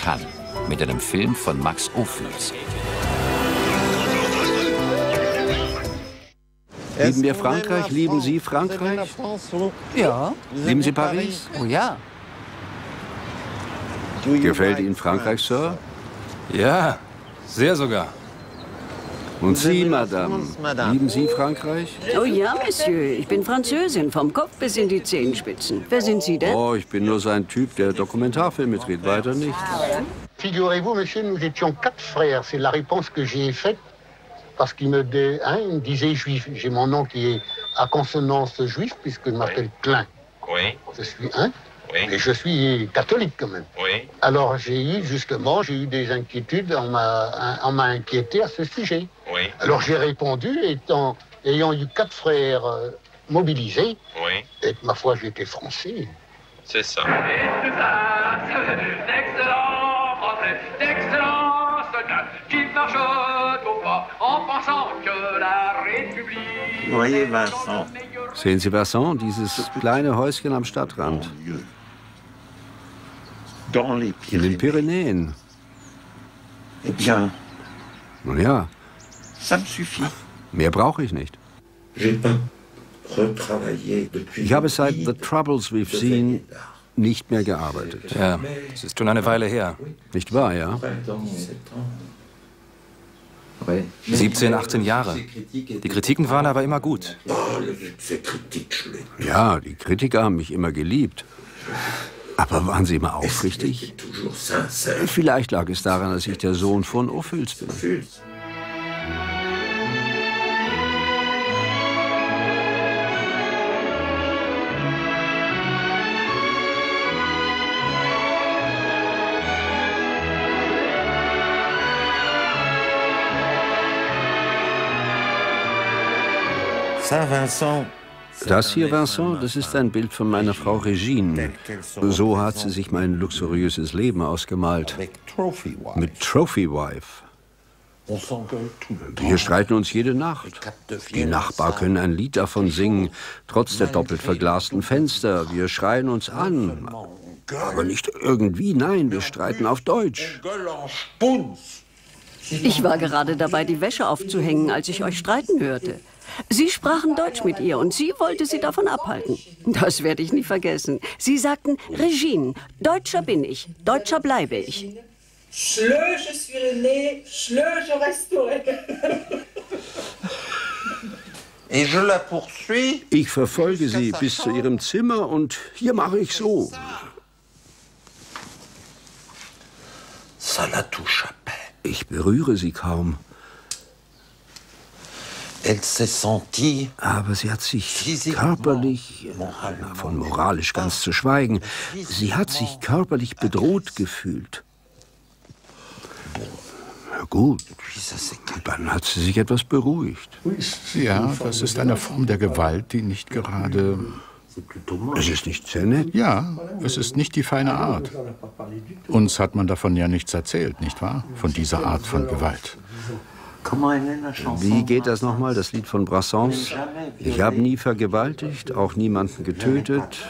kann, mit einem Film von Max Ophüls. Lieben wir Frankreich? Lieben Sie Frankreich? Ja. Lieben Sie Paris? Oh ja. Gefällt Ihnen Frankreich, Sir? Ja, sehr sogar. Und Sie, Madame, lieben Sie Frankreich? Oh ja, Monsieur, ich bin Französin, vom Kopf bis in die Zehenspitzen. Wer sind Sie denn? Oh, ich bin nur so ein Typ, der Dokumentarfilme dreht, weiter nichts. Figurez-vous, Monsieur, nous étions 4 frères. C'est la réponse que j'ai faite, parce qu'il me disait juif. J'ai mon nom qui est à consonance juif, puisque je m'appelle Klein. Oui. Je suis un. Oui. Et je suis catholique quand même. Oui. Alors j'ai eu des inquiétudes, on m'a inquiété à ce sujet. Oui. Alors j'ai répondu, ayant eu 4 frères mobilisés, oui. Et ma foi j'étais français. C'est ça. D'excellents français, d'excellents soldats qui marchent au pas en pensant que la République... Vous voyez Vincent. Sehen Sie Vincent, dieses kleine Häuschen am Stadtrand. In den Pyrenäen. Eh bien. Nun ja. Ça me suffit. Mehr brauche ich nicht. Ich habe seit The Troubles We've Seen nicht mehr gearbeitet. Ja, es ist schon eine Weile her. Nicht wahr, ja? 17, 18 Jahre. Die Kritiken waren aber immer gut. Ja, die Kritiker haben mich immer geliebt. Aber waren sie immer aufrichtig? Vielleicht lag es daran, dass ich der Sohn von Ophüls bin. Das hier, Vincent, das ist ein Bild von meiner Frau Regine. So hat sie sich mein luxuriöses Leben ausgemalt. Mit Trophy Wife. Wir streiten uns jede Nacht. Die Nachbarn können ein Lied davon singen, trotz der doppelt verglasten Fenster. Wir schreien uns an. Aber nicht irgendwie, nein, wir streiten auf Deutsch. Ich war gerade dabei, die Wäsche aufzuhängen, als ich euch streiten hörte. Sie sprachen Deutsch mit ihr und sie wollte sie davon abhalten. Das werde ich nie vergessen. Sie sagten, Regine, Deutscher bin ich, Deutscher bleibe ich. Ich verfolge sie bis zu ihrem Zimmer und hier mache ich so. Ich berühre sie kaum. Aber sie hat sich körperlich, von moralisch ganz zu schweigen, sie hat sich körperlich bedroht gefühlt. Na gut, dann hat sie sich etwas beruhigt. Ja, das ist eine Form der Gewalt, die nicht gerade... Es ist nicht sehr nett. Ja, es ist nicht die feine Art. Uns hat man davon ja nichts erzählt, nicht wahr? Von dieser Art von Gewalt. Wie geht das nochmal, das Lied von Brassens? Ich habe nie vergewaltigt, auch niemanden getötet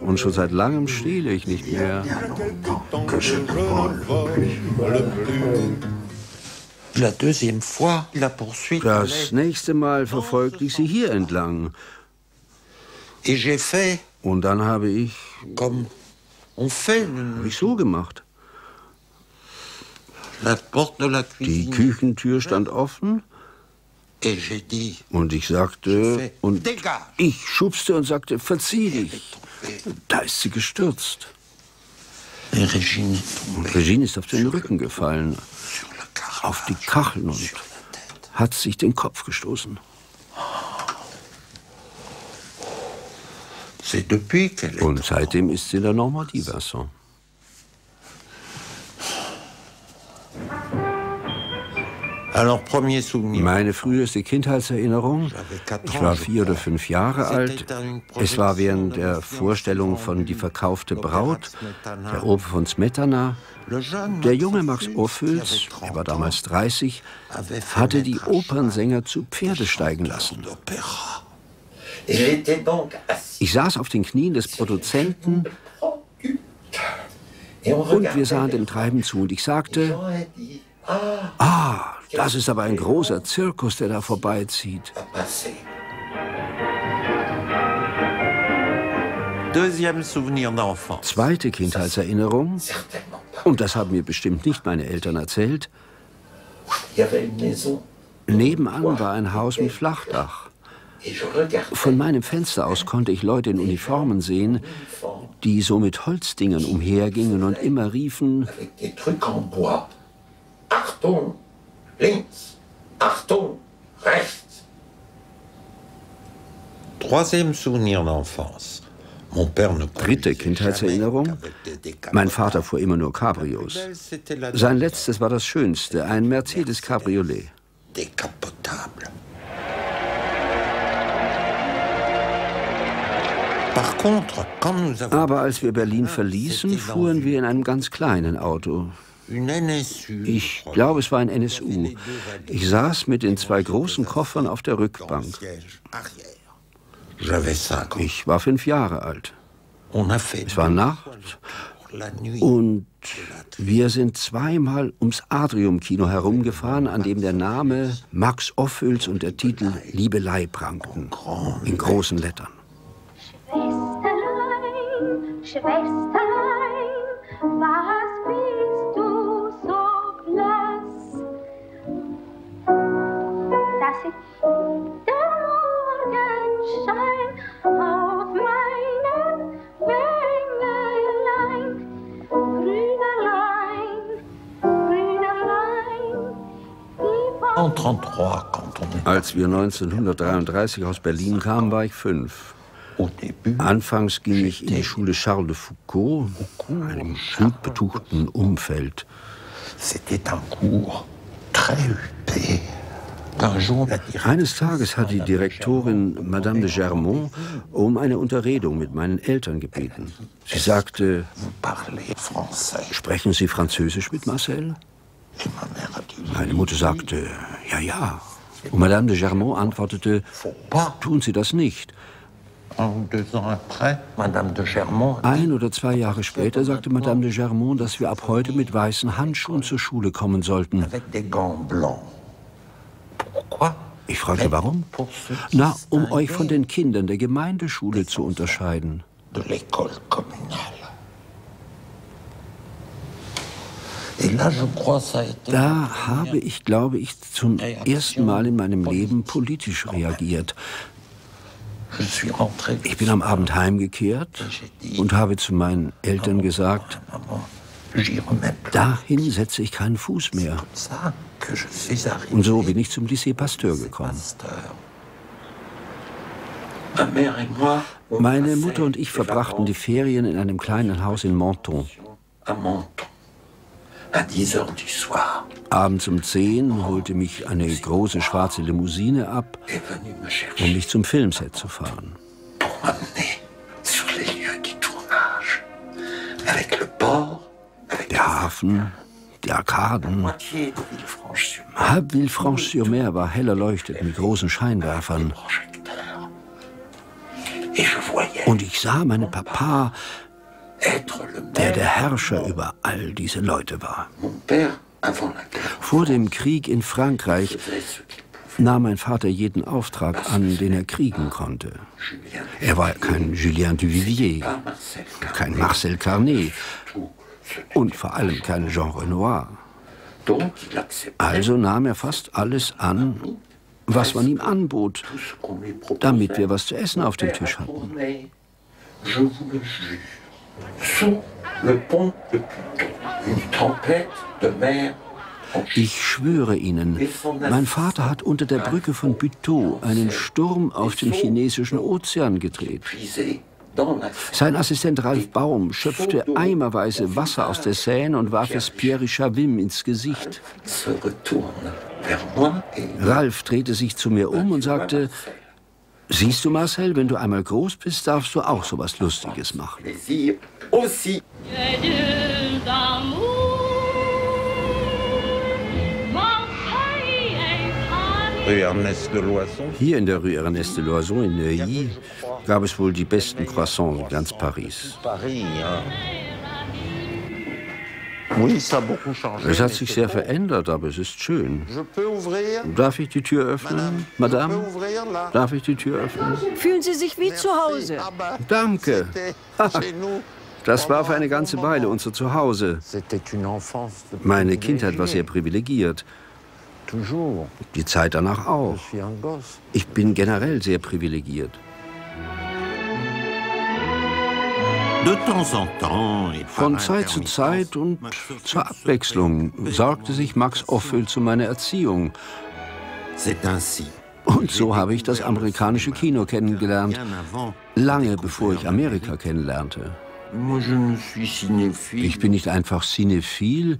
und schon seit langem stehle ich nicht mehr. Das nächste Mal verfolgte ich sie hier entlang. Und dann habe ich so gemacht. Die Küchentür stand offen und ich sagte, und ich schubste und sagte, verzieh dich. Da ist sie gestürzt. Und Regine ist auf den Rücken gefallen, auf die Kacheln und hat sich den Kopf gestoßen. Und seitdem ist sie in der Normandie, Vincent. Meine früheste Kindheitserinnerung, ich war 4 oder 5 Jahre alt, es war während der Vorstellung von Die verkaufte Braut, der Oper von Smetana. Der junge Max Ophüls, er war damals 30, hatte die Opernsänger zu Pferde steigen lassen. Ich saß auf den Knien des Produzenten Und wir sahen dem Treiben zu und ich sagte, ah, das ist aber ein großer Zirkus, der da vorbeizieht. Zweite Kindheitserinnerung, und das haben mir bestimmt nicht meine Eltern erzählt, nebenan war ein Haus mit Flachdach. Von meinem Fenster aus konnte ich Leute in Uniformen sehen, die so mit Holzdingern umhergingen und immer riefen, Achtung, links, Achtung, rechts. Dritte Kindheitserinnerung, mein Vater fuhr immer nur Cabrios. Sein letztes war das Schönste, ein Mercedes Cabriolet. Aber als wir Berlin verließen, fuhren wir in einem ganz kleinen Auto. Ich glaube, es war ein NSU. Ich saß mit den zwei großen Koffern auf der Rückbank. Ich war 5 Jahre alt. Es war Nacht und wir sind zweimal ums Adrium-Kino herumgefahren, an dem der Name Max Ophüls und der Titel Liebelei prangten, in großen Lettern. Schwesterlein, Schwesterlein, was bist du so blass? Dass ich der Morgenschein auf meinen Wengelein, Brüderlein, Brüderlein, die Als wir 1933 aus Berlin kamen, war ich 5. Anfangs ging ich in die Schule Charles de Foucault, einem gut betuchten Umfeld. Eines Tages hat die Direktorin, Madame de Germont, um eine Unterredung mit meinen Eltern gebeten. Sie sagte, sprechen Sie Französisch mit Marcel? Meine Mutter sagte, ja, ja. Und Madame de Germont antwortete, tun Sie das nicht. 1 oder 2 Jahre später sagte Madame de Germont, dass wir ab heute mit weißen Handschuhen zur Schule kommen sollten. Ich fragte, warum? Na, um euch von den Kindern der Gemeindeschule zu unterscheiden. Da habe ich, glaube ich, zum ersten Mal in meinem Leben politisch reagiert. Ich bin am Abend heimgekehrt und habe zu meinen Eltern gesagt, dahin setze ich keinen Fuß mehr. Und so bin ich zum Lycée Pasteur gekommen. Meine Mutter und ich verbrachten die Ferien in einem kleinen Haus in Menton. Abends um 10 holte mich eine große schwarze Limousine ab, um mich zum Filmset zu fahren. Der Hafen, die Arkaden. Halb Villefranche-sur-Mer war hell erleuchtet mit großen Scheinwerfern. Und ich sah meinen Papa, der Herrscher über all diese Leute war. Vor dem Krieg in Frankreich nahm mein Vater jeden Auftrag an, den er kriegen konnte. Er war kein Julien Duvivier, kein Marcel Carné und vor allem kein Jean Renoir. Also nahm er fast alles an, was man ihm anbot, damit wir was zu essen auf dem Tisch hatten. Ich schwöre Ihnen, mein Vater hat unter der Brücke von Buteau einen Sturm auf dem chinesischen Ozean gedreht. Sein Assistent Ralf Baum schöpfte eimerweise Wasser aus der Seine und warf es Pierre Chavim ins Gesicht. Ralf drehte sich zu mir um und sagte, siehst du, Marcel, wenn du einmal groß bist, darfst du auch so was Lustiges machen. Hier in der Rue Ernest de Loison in Neuilly gab es wohl die besten Croissants in ganz Paris. Es hat sich sehr verändert, aber es ist schön. Darf ich die Tür öffnen? Madame, darf ich die Tür öffnen? Fühlen Sie sich wie zu Hause? Danke. Das war für eine ganze Weile unser Zuhause. Meine Kindheit war sehr privilegiert. Die Zeit danach auch. Ich bin generell sehr privilegiert. Von Zeit zu Zeit und zur Abwechslung sorgte sich Max Ophüls zu meiner Erziehung. Und so habe ich das amerikanische Kino kennengelernt, lange bevor ich Amerika kennenlernte. Ich bin nicht einfach cinéphile.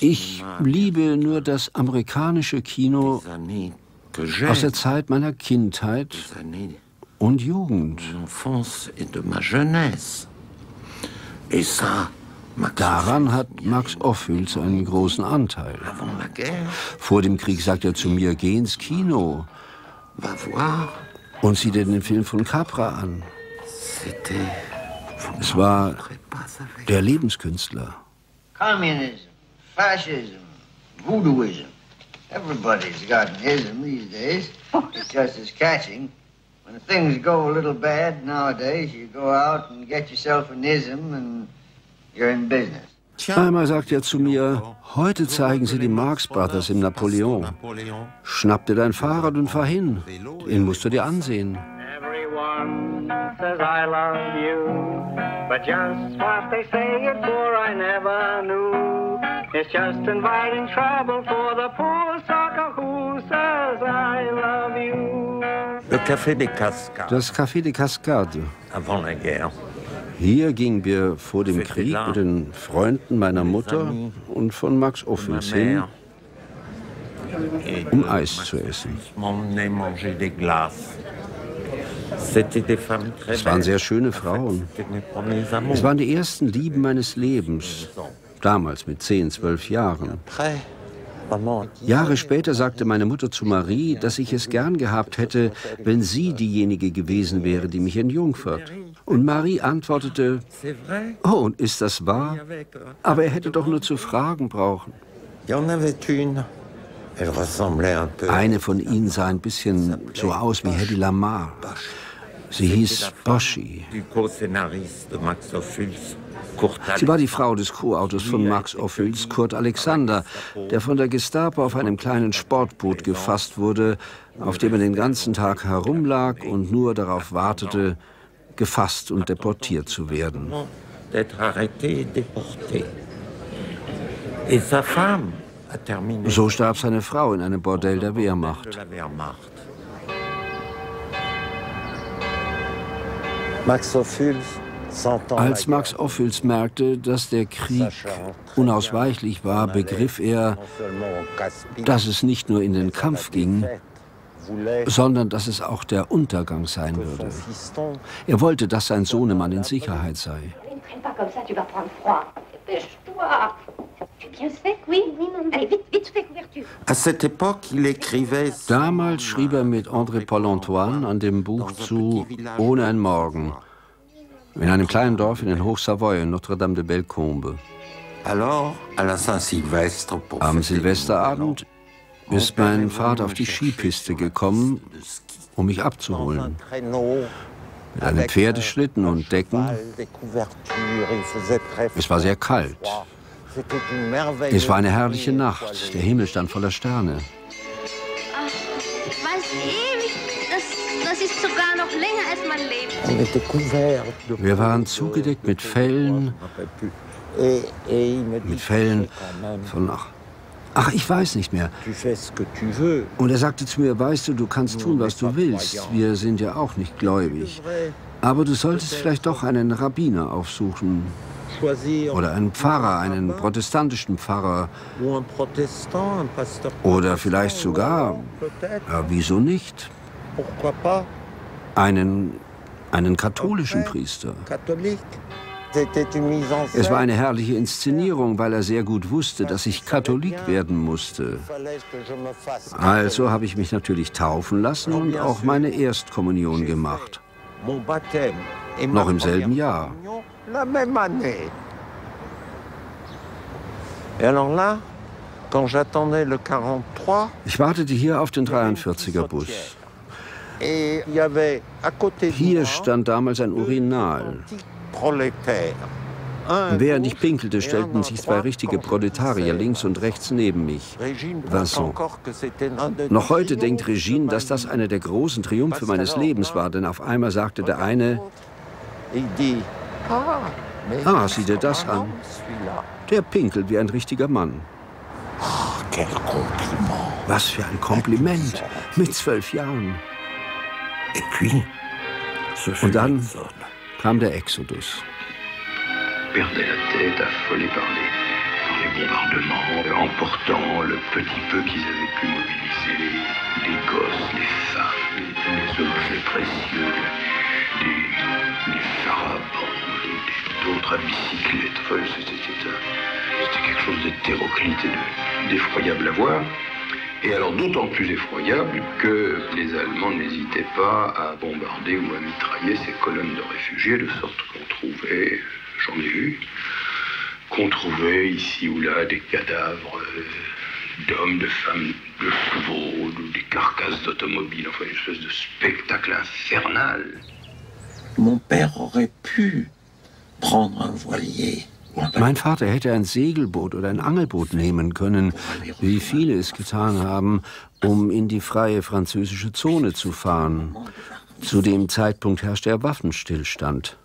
Ich liebe nur das amerikanische Kino aus der Zeit meiner Kindheit und Jugend. Daran hat Max Ophüls einen großen Anteil. Vor dem Krieg sagt er zu mir, geh ins Kino und sieh dir den Film von Capra an. Es war der Lebenskünstler. Kommunismus, Faschismus, Voodooism. Everybody's got an ism these days. It's just as catching. When things go a little bad nowadays, you go out and get yourself an ism and you're in business. Einmal sagt er zu mir, heute zeigen sie die Marx Brothers im Napoleon. Schnapp dir dein Fahrrad und fahr hin. Den musst du dir ansehen. Everyone says I love you, but just what they say it for I never knew. It's just inviting trouble for the poor sucker who says I love you. Das Café de Cascade. Hier gingen wir vor dem Krieg mit den Freunden meiner Mutter und von Max Ophüls hin, um Eis zu essen. Es waren sehr schöne Frauen. Es waren die ersten Lieben meines Lebens, damals mit 10, 12 Jahren. Jahre später sagte meine Mutter zu Marie, dass ich es gern gehabt hätte, wenn sie diejenige gewesen wäre, die mich entjungfert. Und Marie antwortete, oh, und ist das wahr? Aber er hätte doch nur zu fragen brauchen. Eine von ihnen sah ein bisschen so aus wie Hedy Lamarr. Sie hieß Boschi. Sie war die Frau des Co-Autors von Max Ophüls, Kurt Alexander, der von der Gestapo auf einem kleinen Sportboot gefasst wurde, auf dem er den ganzen Tag herumlag und nur darauf wartete, gefasst und deportiert zu werden. So starb seine Frau in einem Bordell der Wehrmacht. Als Max Ophüls merkte, dass der Krieg unausweichlich war, begriff er, dass es nicht nur in den Kampf ging, sondern dass es auch der Untergang sein würde. Er wollte, dass sein Sohnemann in Sicherheit sei. Damals schrieb er mit André Paul-Antoine an dem Buch zu Ohne ein Morgen, in einem kleinen Dorf in den Hochsavoyen, Notre-Dame-de-Bellecombe. Am Silvesterabend ist mein Vater auf die Skipiste gekommen, um mich abzuholen. Mit einem Pferdeschlitten und Decken. Es war sehr kalt. Es war eine herrliche Nacht. Der Himmel stand voller Sterne. Das ist sogar noch länger als mein Leben. Wir waren zugedeckt mit Fellen von, ach, ich weiß nicht mehr. Und er sagte zu mir, weißt du, du kannst tun, was du willst. Wir sind ja auch nicht gläubig. Aber du solltest vielleicht doch einen Rabbiner aufsuchen. Oder einen Pfarrer, einen protestantischen Pfarrer. Oder vielleicht sogar, ja, wieso nicht, einen katholischen Priester. Es war eine herrliche Inszenierung, weil er sehr gut wusste, dass ich Katholik werden musste. Also habe ich mich natürlich taufen lassen und auch meine Erstkommunion gemacht. Noch im selben Jahr. Et alors là, quand j'attendais le 43, ich wartete hier auf den 43er Bus. Hier stand damals ein Urinal. Während ich pinkelte, stellten sich zwei richtige Proletarier links und rechts neben mich. Vincent. Noch heute denkt Regine, dass das einer der großen Triumphe meines Lebens war, denn auf einmal sagte der eine: Ah, sieh dir das an. Der pinkelt wie ein richtiger Mann. Was für ein Kompliment, mit 12 Jahren. Und dann kam der Exodus. Perdait la tête, affolé par les bombardements, emportant le petit peu qu'ils avaient pu mobiliser, les gosses, les femmes, les objets précieux, les farabans, d'autres à bicyclette. Enfin, c'était quelque chose d'hétéroclite et d'effroyable à voir. Et alors d'autant plus effroyable que les Allemands n'hésitaient pas à bombarder ou à mitrailler ces colonnes de réfugiés, de sorte qu'on trouvait, j'en ai vu, qu'on trouvait ici ou là des cadavres d'hommes, de femmes, de chevaux, des carcasses d'automobiles, enfin une espèce de spectacle infernal. Mon père aurait pu prendre un voilier. Mein Vater hätte ein Segelboot oder ein Angelboot nehmen können, wie viele es getan haben, um in die freie französische Zone zu fahren. Zu dem Zeitpunkt herrschte der Waffenstillstand.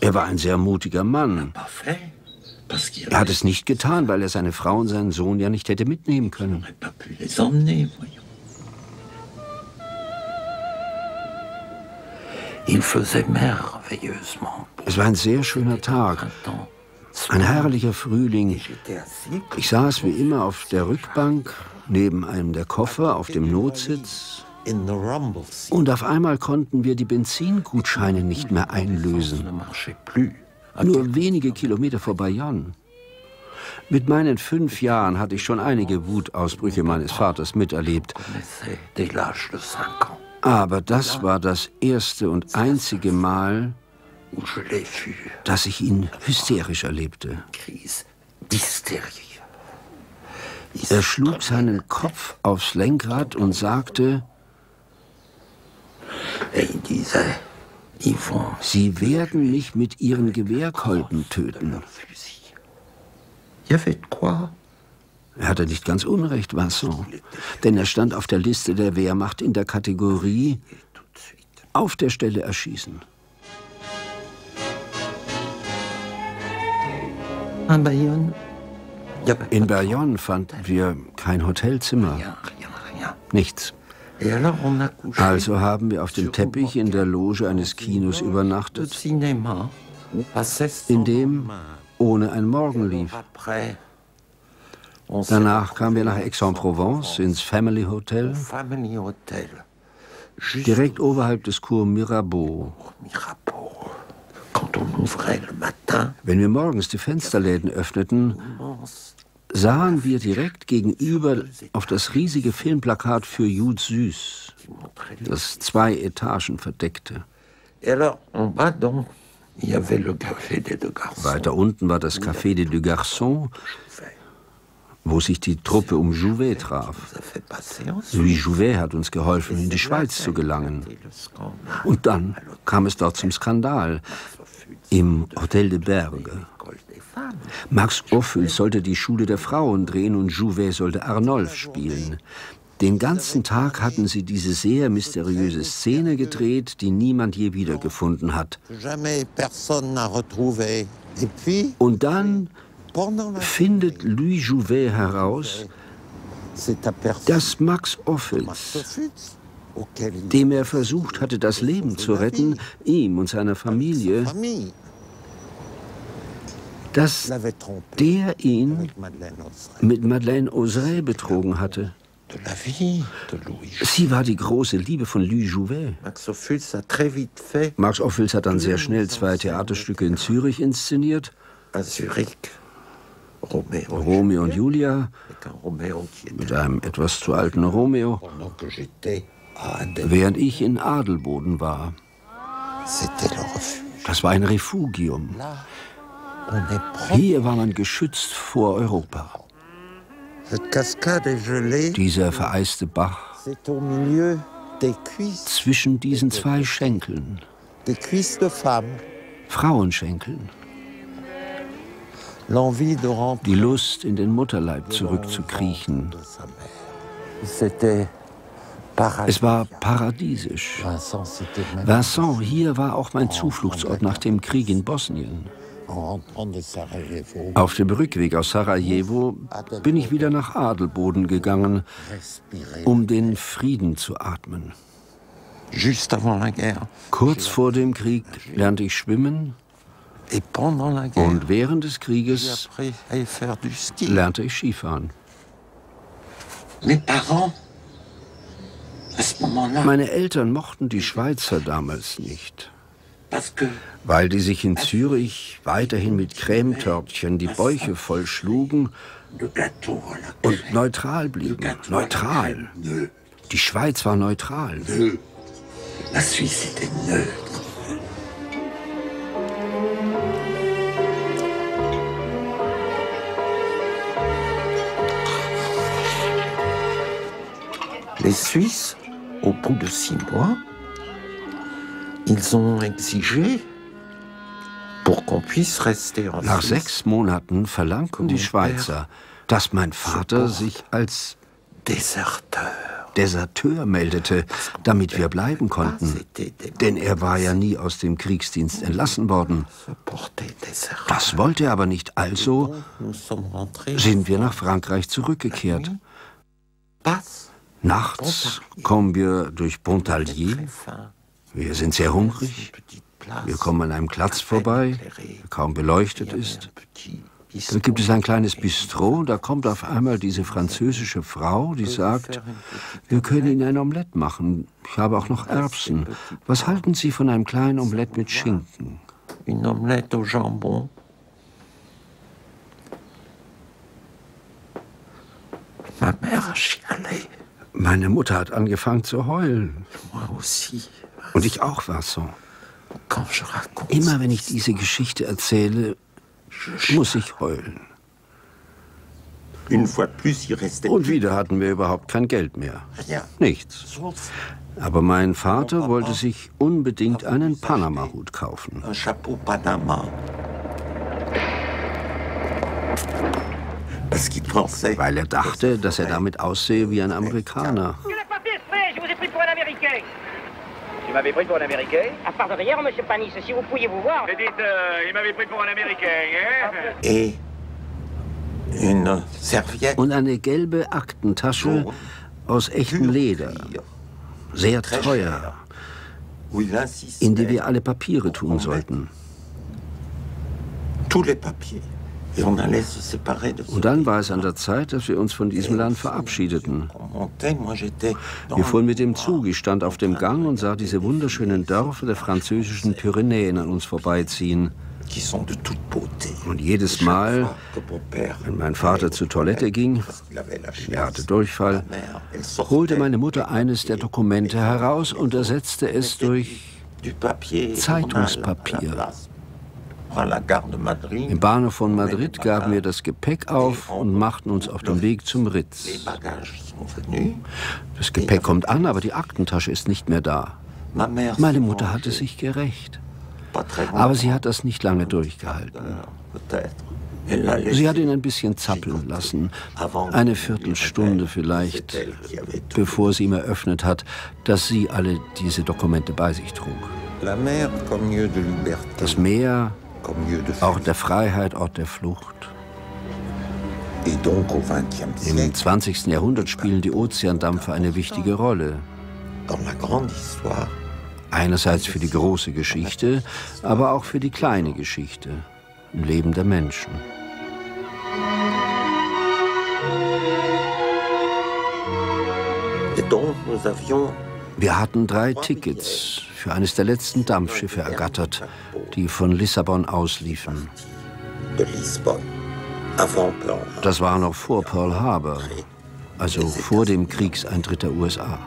Er war ein sehr mutiger Mann. Er hat es nicht getan, weil er seine Frau und seinen Sohn ja nicht hätte mitnehmen können. Es war ein sehr schöner Tag, ein herrlicher Frühling. Ich saß wie immer auf der Rückbank, neben einem der Koffer, auf dem Notsitz. Und auf einmal konnten wir die Benzingutscheine nicht mehr einlösen. Nur wenige Kilometer vor Bayonne. Mit meinen 5 Jahren hatte ich schon einige Wutausbrüche meines Vaters miterlebt. Aber das war das erste und einzige Mal, dass ich ihn hysterisch erlebte. Er schlug seinen Kopf aufs Lenkrad und sagte: Sie werden mich mit Ihren Gewehrkolben töten. Er hatte nicht ganz unrecht, Vincent, denn er stand auf der Liste der Wehrmacht in der Kategorie auf der Stelle erschießen. In Bayonne fanden wir kein Hotelzimmer, nichts. Also haben wir auf dem Teppich in der Loge eines Kinos übernachtet, in dem Ohne ein Morgen lief. Danach kamen wir nach Aix-en-Provence ins Family Hotel, direkt oberhalb des Cours Mirabeau. Wenn wir morgens die Fensterläden öffneten, sahen wir direkt gegenüber auf das riesige Filmplakat für Jude Süß, das 2 Etagen verdeckte. Weiter unten war das Café des Deux Garçons, wo sich die Truppe um Jouvet traf. Louis Jouvet hat uns geholfen, in die Schweiz zu gelangen. Und dann kam es dort zum Skandal im Hotel de Berge. Max Ophüls sollte die Schule der Frauen drehen und Jouvet sollte Arnolf spielen. Den ganzen Tag hatten sie diese sehr mysteriöse Szene gedreht, die niemand je wiedergefunden hat. Und dann findet Louis Jouvet heraus, dass Max Ophüls, dem er versucht hatte, das Leben zu retten, ihm und seiner Familie, dass der ihn mit Madeleine Ozray betrogen hatte. Sie war die große Liebe von Louis Jouvet. Max Ophüls hat dann sehr schnell 2 Theaterstücke in Zürich inszeniert. Romeo und Julia, mit einem etwas zu alten Romeo, während ich in Adelboden war. Das war ein Refugium. Hier war man geschützt vor Europa. Dieser vereiste Bach zwischen diesen zwei Schenkeln, Frauenschenkeln. Die Lust, in den Mutterleib zurückzukriechen. Es war paradiesisch. Vincent, hier war auch mein Zufluchtsort nach dem Krieg in Bosnien. Auf dem Rückweg aus Sarajevo bin ich wieder nach Adelboden gegangen, um den Frieden zu atmen. Kurz vor dem Krieg lernte ich schwimmen und während des Krieges lernte ich Skifahren. Meine Eltern mochten die Schweizer damals nicht, weil die sich in Zürich weiterhin mit Cremetörtchen die Bäuche vollschlugen und neutral blieben. Neutral. Die Schweiz war neutral. Les Suisses, au bout de 6 mois, ils ont exigé pour qu'on puisse rester en Suisse. Nach 6 Monaten verlangten die Schweizer, dass mein Vater sich als Deserteur meldete, damit wir bleiben konnten. Denn er war ja nie aus dem Kriegsdienst entlassen worden. Das wollte er aber nicht, also sind wir nach Frankreich zurückgekehrt. Nachts kommen wir durch Pontarlier. Wir sind sehr hungrig. Wir kommen an einem Platz vorbei, der kaum beleuchtet ist. Dann gibt es ein kleines Bistro, da kommt auf einmal diese französische Frau, die sagt, wir können Ihnen ein Omelett machen. Ich habe auch noch Erbsen. Was halten Sie von einem kleinen Omelett mit Schinken? Ein Omelett au Jambon. Meine Mutter hat angefangen zu heulen. Und ich auch, Vincent. Immer wenn ich diese Geschichte erzähle, muss ich heulen. Und wieder hatten wir überhaupt kein Geld mehr. Nichts. Aber mein Vater wollte sich unbedingt einen Panama-Hut kaufen. Weil er dachte, dass er damit aussehe wie ein Amerikaner. Und eine gelbe Aktentasche aus echtem Leder, sehr teuer, in die wir alle Papiere tun sollten. Und dann war es an der Zeit, dass wir uns von diesem Land verabschiedeten. Wir fuhren mit dem Zug, ich stand auf dem Gang und sah diese wunderschönen Dörfer der französischen Pyrenäen an uns vorbeiziehen. Und jedes Mal, wenn mein Vater zur Toilette ging, er hatte Durchfall, holte meine Mutter eines der Dokumente heraus und ersetzte es durch Zeitungspapier. Im Bahnhof von Madrid gaben wir das Gepäck auf und machten uns auf den Weg zum Ritz. Das Gepäck kommt an, aber die Aktentasche ist nicht mehr da. Meine Mutter hatte sich gerächt. Aber sie hat das nicht lange durchgehalten. Sie hat ihn ein bisschen zappeln lassen, eine Viertelstunde vielleicht, bevor sie ihm eröffnet hat, dass sie alle diese Dokumente bei sich trug. Das Meer, Ort der Freiheit, Ort der Flucht. Im 20. Jahrhundert spielen die Ozeandampfer eine wichtige Rolle. Einerseits für die große Geschichte, aber auch für die kleine Geschichte im Leben der Menschen. Wir hatten 3 Tickets für eines der letzten Dampfschiffe ergattert, die von Lissabon ausliefen. Das war noch vor Pearl Harbor, also vor dem Kriegseintritt der USA.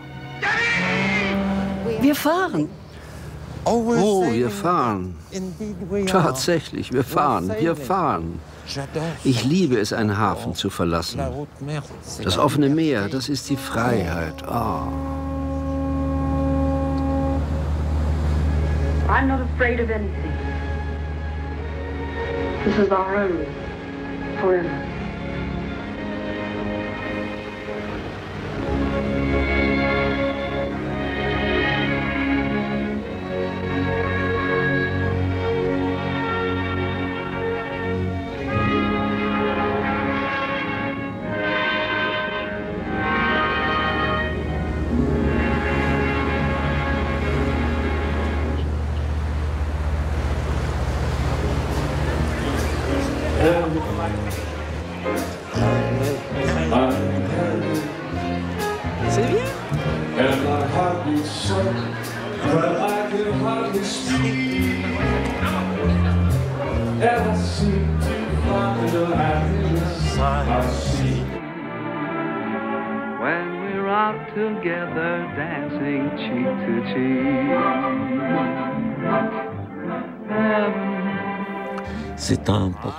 Wir fahren. Oh, wir fahren. Tatsächlich, wir fahren, wir fahren. Ich liebe es, einen Hafen zu verlassen. Das offene Meer, das ist die Freiheit. Oh. I'm not afraid of anything. This is our home, forever.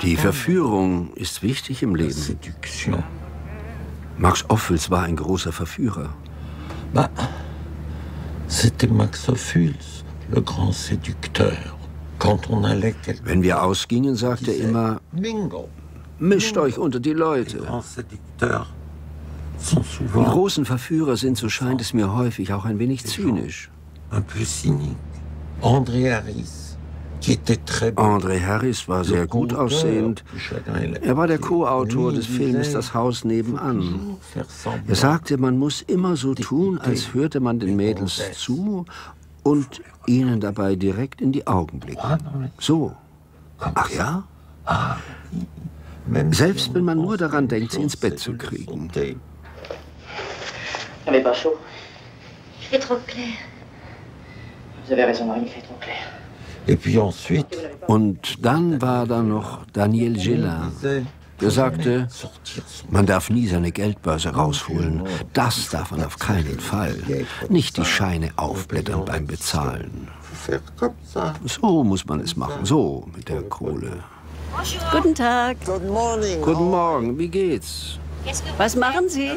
Die Verführung ist wichtig im Leben. Max Ophüls war ein großer Verführer. Max Ophüls, le grand séducteur. Wenn wir ausgingen, sagte er immer: Mischt euch unter die Leute. Die großen Verführer sind, so scheint es mir häufig, auch ein wenig zynisch. André Harris war sehr gut aussehend. Er war der Co-Autor des Films Das Haus nebenan. Er sagte, man muss immer so tun, als hörte man den Mädels zu und ihnen dabei direkt in die Augen blicken. So. Ach ja? Selbst wenn man nur daran denkt, sie ins Bett zu kriegen. Mais pas chaud. Il fait trop clair. Vous avez raison, Marine, il fait trop clair. Und dann war da noch Daniel Gélin. Er sagte, man darf nie seine Geldbörse rausholen. Das darf man auf keinen Fall. Nicht die Scheine aufblättern beim Bezahlen. So muss man es machen, so mit der Kohle. Guten Tag. Guten Morgen, wie geht's? Was machen Sie?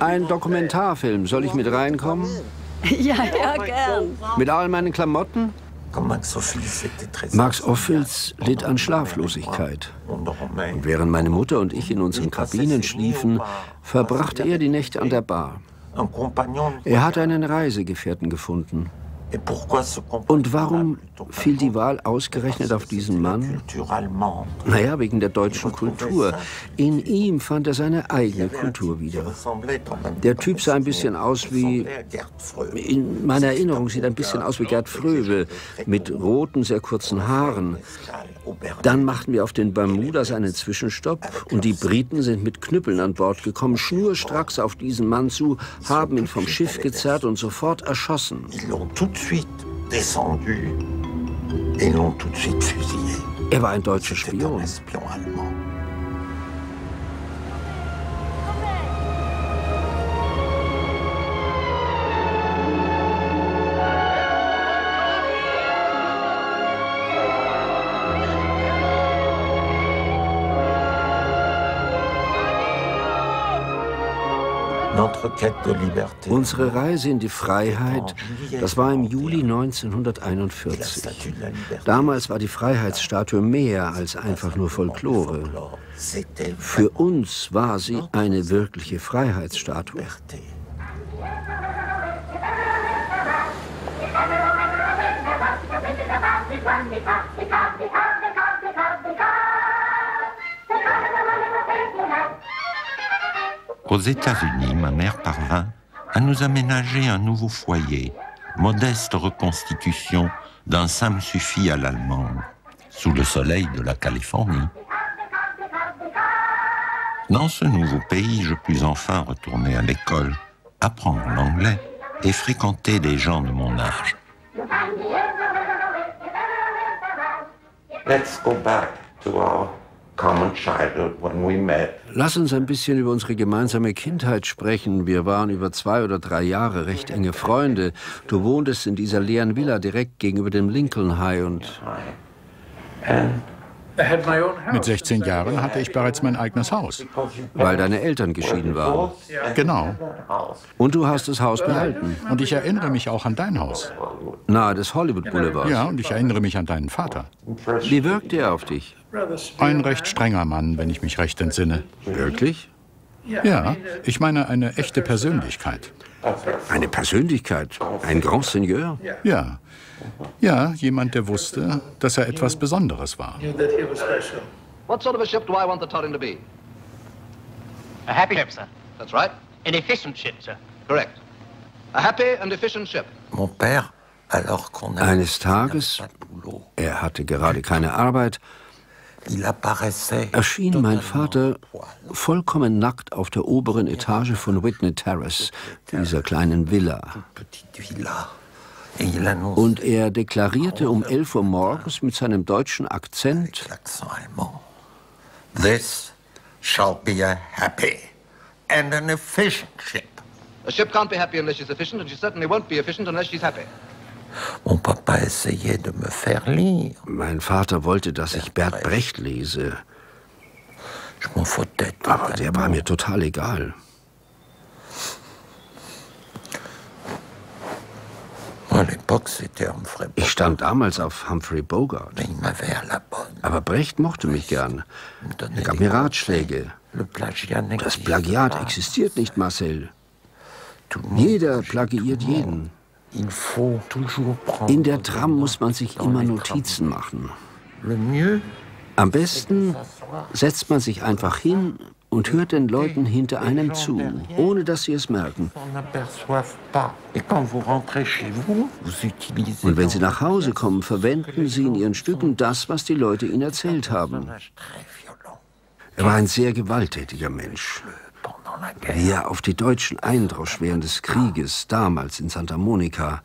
Ein Dokumentarfilm, soll ich mit reinkommen? Ja, ja, gern. Mit all meinen Klamotten? Max Ophüls litt an Schlaflosigkeit. Und während meine Mutter und ich in unseren Kabinen schliefen, verbrachte er die Nächte an der Bar. Er hatte einen Reisegefährten gefunden. Und warum fiel die Wahl ausgerechnet auf diesen Mann? Naja, wegen der deutschen Kultur. In ihm fand er seine eigene Kultur wieder. Der Typ sah ein bisschen aus wie, in meiner Erinnerung sieht ein bisschen aus wie Gerd Fröbel, mit roten, sehr kurzen Haaren. Dann machten wir auf den Bermudas einen Zwischenstopp und die Briten sind mit Knüppeln an Bord gekommen, schnurstracks auf diesen Mann zu, haben ihn vom Schiff gezerrt und sofort erschossen. Er war ein deutscher Spion. Unsere Reise in die Freiheit, das war im Juli 1941. Damals war die Freiheitsstatue mehr als einfach nur Folklore. Für uns war sie eine wirkliche Freiheitsstatue. Aux États-Unis, ma mère parvint à nous aménager un nouveau foyer, modeste reconstitution d'un Sam-Suffit à l'allemande, sous le soleil de la Californie. Dans ce nouveau pays, je pus enfin retourner à l'école, apprendre l'anglais et fréquenter des gens de mon âge. Let's go back to our Lass uns ein bisschen über unsere gemeinsame Kindheit sprechen. Wir waren über 2 oder 3 Jahre recht enge Freunde. Du wohntest in dieser leeren Villa direkt gegenüber dem Lincoln High und... Mit 16 Jahren hatte ich bereits mein eigenes Haus. Weil deine Eltern geschieden waren. Genau. Und du hast das Haus behalten. Und ich erinnere mich auch an dein Haus. Nahe des Hollywood Boulevards. Ja, und ich erinnere mich an deinen Vater. Wie wirkte er auf dich? Ein recht strenger Mann, wenn ich mich recht entsinne. Wirklich? Ja, ich meine eine echte Persönlichkeit. Eine Persönlichkeit? Ein Grand Seigneur? Ja. Ja, jemand, der wusste, dass er etwas Besonderes war. What sort of a ship do I want the Torin to be? A happy ship, sir. That's right. An efficient ship, sir. Correct. A happy and efficient ship. Mon père, alors qu'on a... Eines Tages, er hatte gerade keine Arbeit, erschien mein Vater vollkommen nackt auf der oberen Etage von Whitney Terrace, dieser kleinen Villa. Und er deklarierte um 11 Uhr morgens mit seinem deutschen Akzent: This shall be a happy and an efficient ship. A ship can't be happy unless she's efficient, and she certainly won't be efficient unless she's happy. Mein Vater wollte, dass ich Bert Brecht lese. Aber der war mir total egal. Ich stand damals auf Humphrey Bogart. Aber Brecht mochte mich gern. Er gab mir Ratschläge. Das Plagiat existiert nicht, Marcel. Jeder plagiiert jeden. In der Tram muss man sich immer Notizen machen. Am besten setzt man sich einfach hin und hört den Leuten hinter einem zu, ohne dass sie es merken. Und wenn sie nach Hause kommen, verwenden sie in ihren Stücken das, was die Leute ihnen erzählt haben. Er war ein sehr gewalttätiger Mensch. Wie er auf die Deutschen eindrosch während des Krieges, damals in Santa Monica.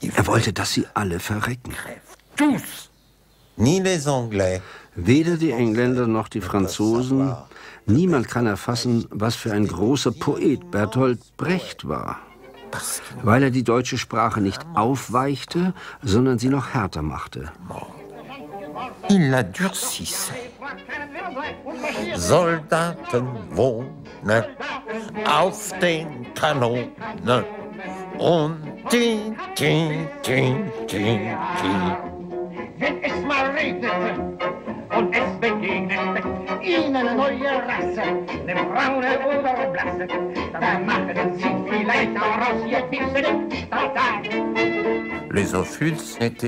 Er wollte, dass sie alle verrecken. Weder die Engländer noch die Franzosen. Niemand kann erfassen, was für ein großer Poet Bertolt Brecht war. Weil er die deutsche Sprache nicht aufweichte, sondern sie noch härter machte. Soldaten wohnen auf den Kanonen und tin, tin, tin, tin, tin. Wenn es mal regnete und es begegnete ihnen eine neue Rasse, eine braune oder blasse, dann machten sie vielleicht daraus ihr Pixel, Tatar.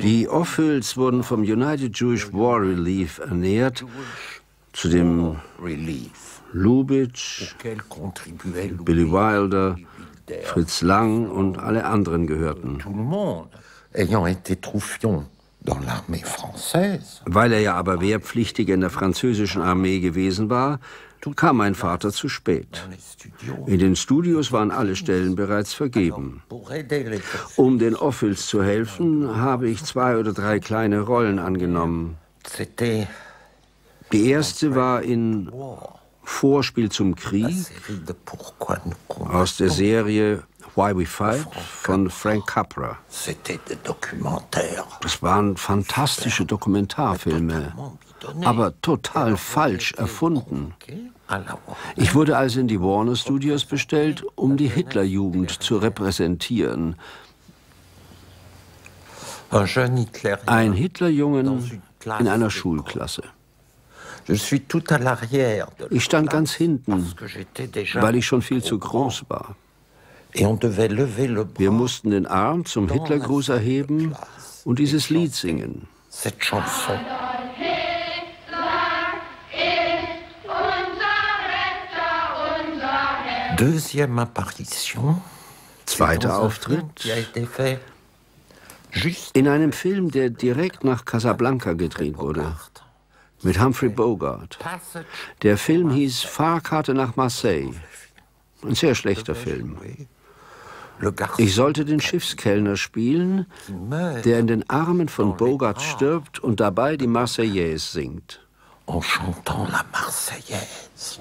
Die Ophuls wurden vom United Jewish War Relief ernährt, zu dem Lubitsch, Billy Wilder, Fritz Lang und alle anderen gehörten. Weil er ja aber Wehrpflichtiger in der französischen Armee gewesen war, kam mein Vater zu spät. In den Studios waren alle Stellen bereits vergeben. Um den Ophuls zu helfen, habe ich 2 oder 3 kleine Rollen angenommen. Die erste war in Vorspiel zum Krieg aus der Serie Why We Fight von Frank Capra. Das waren fantastische Dokumentarfilme, aber total falsch erfunden. Ich wurde also in die Warner Studios bestellt, um die Hitlerjugend zu repräsentieren. Ein Hitlerjungen in einer Schulklasse. Ich stand ganz hinten, weil ich schon viel zu groß war. Wir mussten den Arm zum Hitlergruß erheben und dieses Lied singen. Zweiter Auftritt in einem Film, der direkt nach Casablanca gedreht wurde, mit Humphrey Bogart. Der Film hieß Fahrkarte nach Marseille. Ein sehr schlechter Film. Ich sollte den Schiffskellner spielen, der in den Armen von Bogart stirbt und dabei die Marseillaise singt. en chantant la Marseillaise.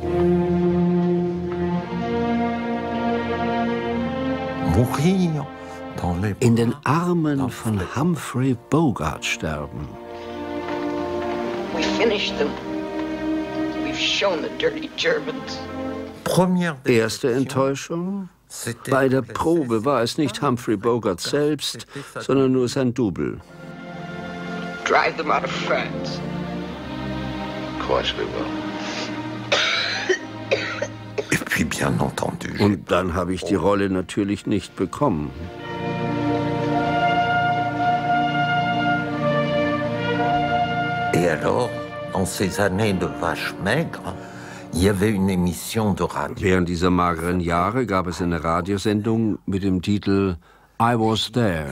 Mourir dans les in den Armen von Humphrey Bogart sterben. We finished them. We've shown the dirty Germans. Erste Enttäuschung? Bei der Probe war es nicht Humphrey Bogart selbst, sondern nur sein Double. Drive them out of France. Of course we will. Und dann habe ich die Rolle natürlich nicht bekommen. Et alors, dans ces années de vache maigre, während dieser mageren Jahre gab es eine Radiosendung mit dem Titel I Was There,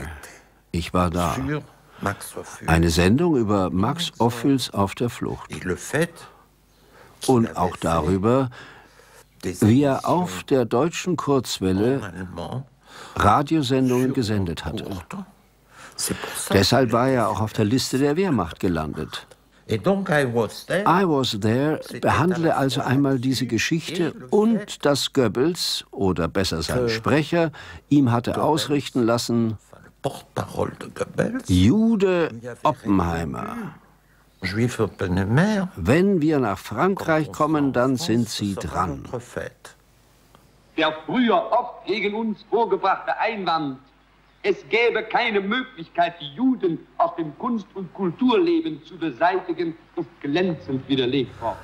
ich war da. Eine Sendung über Max Ophüls auf der Flucht. Und auch darüber, wie er auf der deutschen Kurzwelle Radiosendungen gesendet hatte. Deshalb war er auch auf der Liste der Wehrmacht gelandet. I Was There behandle also einmal diese Geschichte und dass Goebbels, oder besser sein Sprecher, ihm hatte ausrichten lassen, Jude Oppenheimer, wenn wir nach Frankreich kommen, dann sind sie dran. Der früher oft gegen uns vorgebrachte Einwand, es gäbe keine Möglichkeit, die Juden aus dem Kunst- und Kulturleben zu beseitigen, ist glänzend widerlegt worden.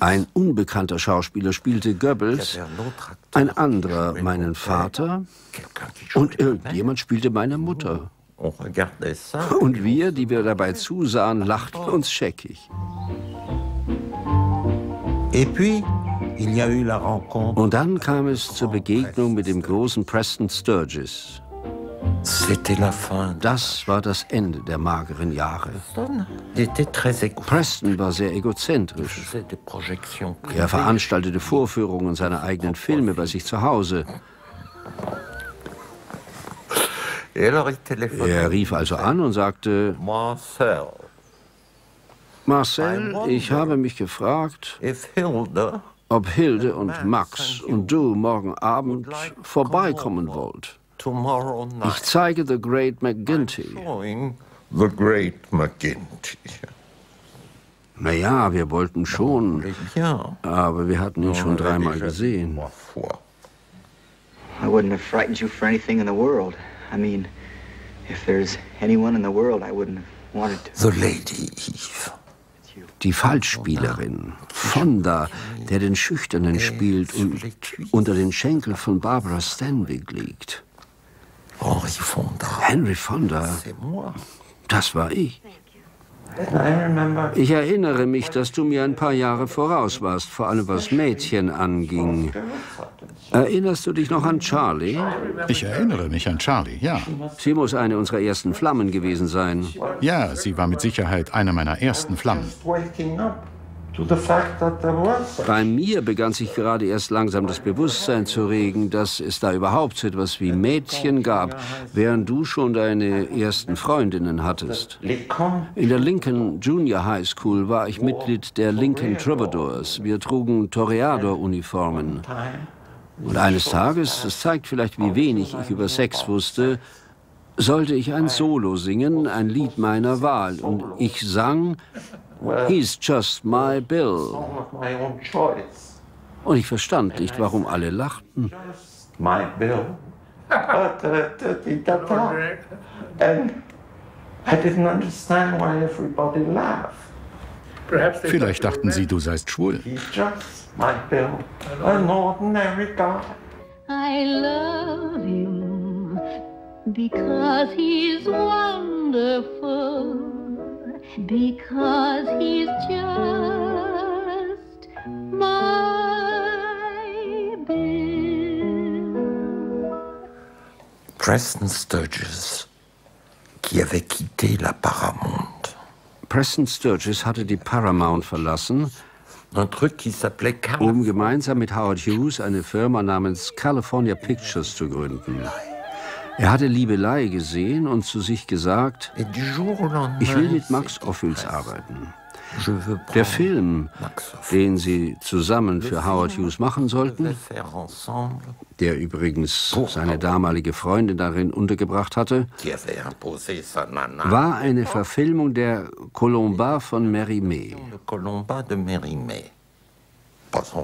Ein unbekannter Schauspieler spielte Goebbels, ein anderer meinen Vater und irgendjemand spielte meine Mutter. Und wir, die wir dabei zusahen, lachten uns scheckig. Und dann kam es zur Begegnung mit dem großen Preston Sturges. Das war das Ende der mageren Jahre. Preston war sehr egozentrisch. Er veranstaltete Vorführungen seiner eigenen Filme bei sich zu Hause. Er rief also an und sagte, Marcel, ich habe mich gefragt, ob Hilde und Max und du morgen Abend vorbeikommen wollt. Ich zeige The Great McGinty. Naja, wir wollten schon, aber wir hatten ihn schon dreimal gesehen. I wouldn't have frightened you for anything in the world. I mean, if there's anyone in the world, I wouldn't have wanted to. The Lady Eve. Die Falschspielerin, Fonda, der den Schüchternen spielt und unter den Schenkel von Barbara Stanwyck liegt. Henry Fonda, das war ich. Ich erinnere mich, dass du mir ein paar Jahre voraus warst, vor allem was Mädchen anging. Erinnerst du dich noch an Charlie? Ich erinnere mich an Charlie, ja. Sie muss eine unserer ersten Flammen gewesen sein. Ja, sie war mit Sicherheit eine meiner ersten Flammen. Bei mir begann sich gerade erst langsam das Bewusstsein zu regen, dass es da überhaupt so etwas wie Mädchen gab, während du schon deine ersten Freundinnen hattest. In der Lincoln Junior High School war ich Mitglied der Lincoln Troubadours. Wir trugen Toreador-Uniformen. Und eines Tages, das zeigt vielleicht, wie wenig ich über Sex wusste, sollte ich ein Solo singen, ein Lied meiner Wahl. Und ich sang He's Just My Bill. Und ich verstand nicht, warum alle lachten. My Bill. And I didn't understand why everybody laughed. Vielleicht dachten sie, du seist schwul. He's just my Bill, an ordinary guy. I love him because he's wonderful. Because he's just my Bill. Preston Sturges, qui avait quitté la Paramount. Preston Sturges hatte die Paramount verlassen, um gemeinsam mit Howard Hughes eine Firma namens California Pictures zu gründen. Er hatte Liebelei gesehen und zu sich gesagt, ich will mit Max Ophüls arbeiten. Der Film, den sie zusammen für Howard Hughes machen sollten, der übrigens seine damalige Freundin darin untergebracht hatte, war eine Verfilmung der Colomba von Mérimée.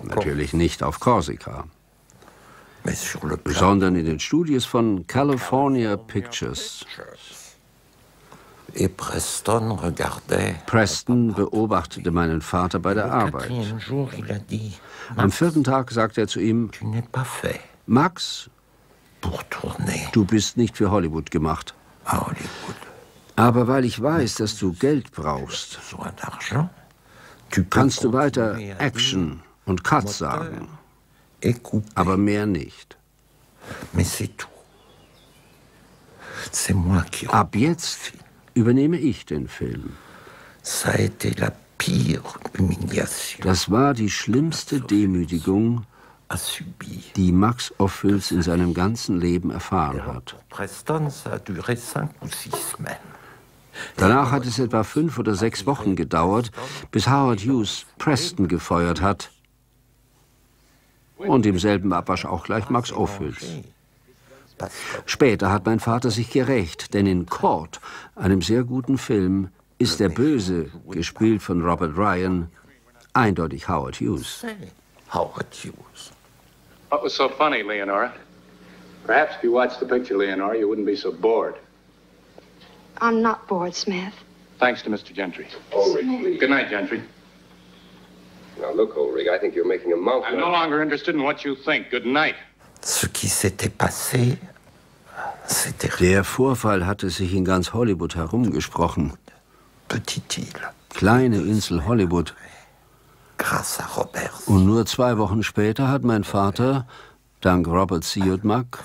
Natürlich nicht auf Korsika, sondern in den Studios von California Pictures. Preston beobachtete meinen Vater bei der Arbeit. Am vierten Tag sagte er zu ihm, Max, du bist nicht für Hollywood gemacht. Aber weil ich weiß, dass du Geld brauchst, kannst du weiter Action und Cut sagen, aber mehr nicht. Ab jetzt übernehme ich den Film. Das war die schlimmste Demütigung, die Max Ophüls in seinem ganzen Leben erfahren hat. Danach hat es etwa 5 oder 6 Wochen gedauert, bis Howard Hughes Preston gefeuert hat und im selben Abwasch auch gleich Max Ophüls. Später hat mein Vater sich gerächt, denn in Court, einem sehr guten Film, ist der Böse, gespielt von Robert Ryan, eindeutig Howard Hughes. What was so funny, Leonora? Perhaps if you watched the picture, Leonora, you wouldn't be so bored. I'm not bored, Smith. Thanks to Mr. Gentry. Ulrich, good night, Gentry. Now look, Ulrich, I think you're making a mountain. I'm no longer interested in what you think. Good night. Der Vorfall hatte sich in ganz Hollywood herumgesprochen. Kleine Insel Hollywood. Und nur 2 Wochen später hat mein Vater, dank Robert Siodmak,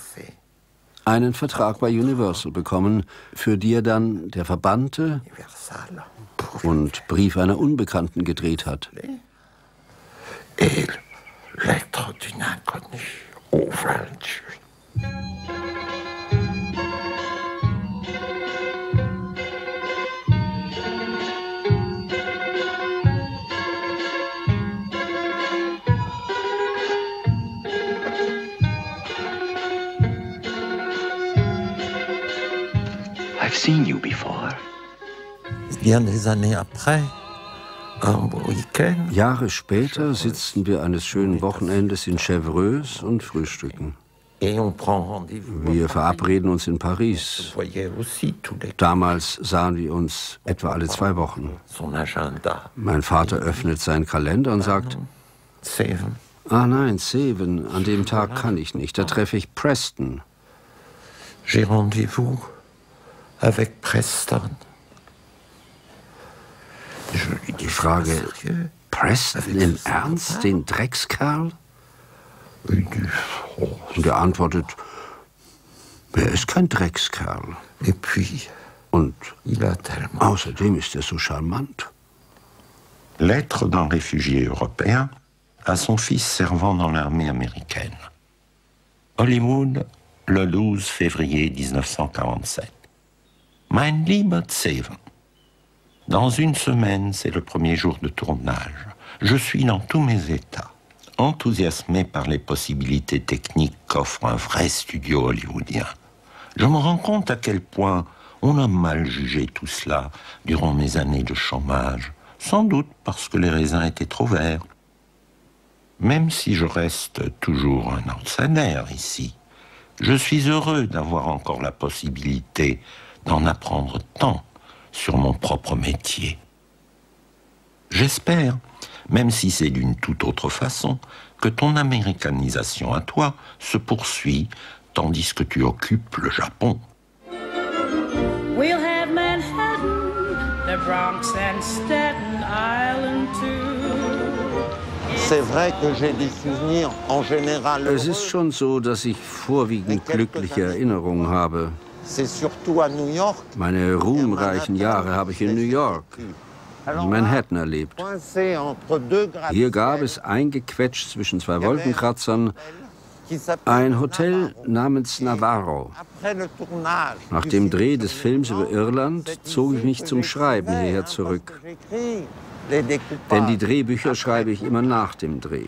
einen Vertrag bei Universal bekommen, für die er dann Der Verbannte und Brief einer Unbekannten gedreht hat. I've seen you before. Jahre später sitzen wir eines schönen Wochenendes in Chevreuse und frühstücken. Wir verabreden uns in Paris. Damals sahen wir uns etwa alle 2 Wochen. Mein Vater öffnet seinen Kalender und sagt, ah nein, Seven, an dem Tag kann ich nicht, da treffe ich Preston. J'ai rendez-vous avec Preston. Ich frage, Preston im Ernst, den Dreckskerl? Und er antwortet, er ist kein Dreckskerl. Und außerdem ist er so charmant. Lettre d'un réfugié européen à son fils servant dans l'armée américaine. Hollywood, le 12 février 1947. Mein lieber Zeven, dans une semaine, c'est le premier jour de tournage. Je suis dans tous mes états, enthousiasmé par les possibilités techniques qu'offre un vrai studio hollywoodien. Je me rends compte à quel point on a mal jugé tout cela durant mes années de chômage, sans doute parce que les raisins étaient trop verts. Même si je reste toujours un outsider ici, je suis heureux d'avoir encore la possibilité d'en apprendre tant sur mon propre métier. J'espère, même si c'est d'une toute autre façon, que ton américanisation à toi se poursuit tandis que tu occupes le Japon. We'll have Manhattan, the Bronx and Staten Island too. C'est vrai que j'ai des souvenirs en général. Es ist schon so, dass ich vorwiegend glückliche Erinnerungen habe. Meine ruhmreichen Jahre habe ich in New York, in Manhattan erlebt. Hier gab es eingequetscht zwischen 2 Wolkenkratzern Ein Hotel namens Navarro. Nach dem Dreh des Films über Irland zog ich mich zum Schreiben hierher zurück. Denn die Drehbücher schreibe ich immer nach dem Dreh.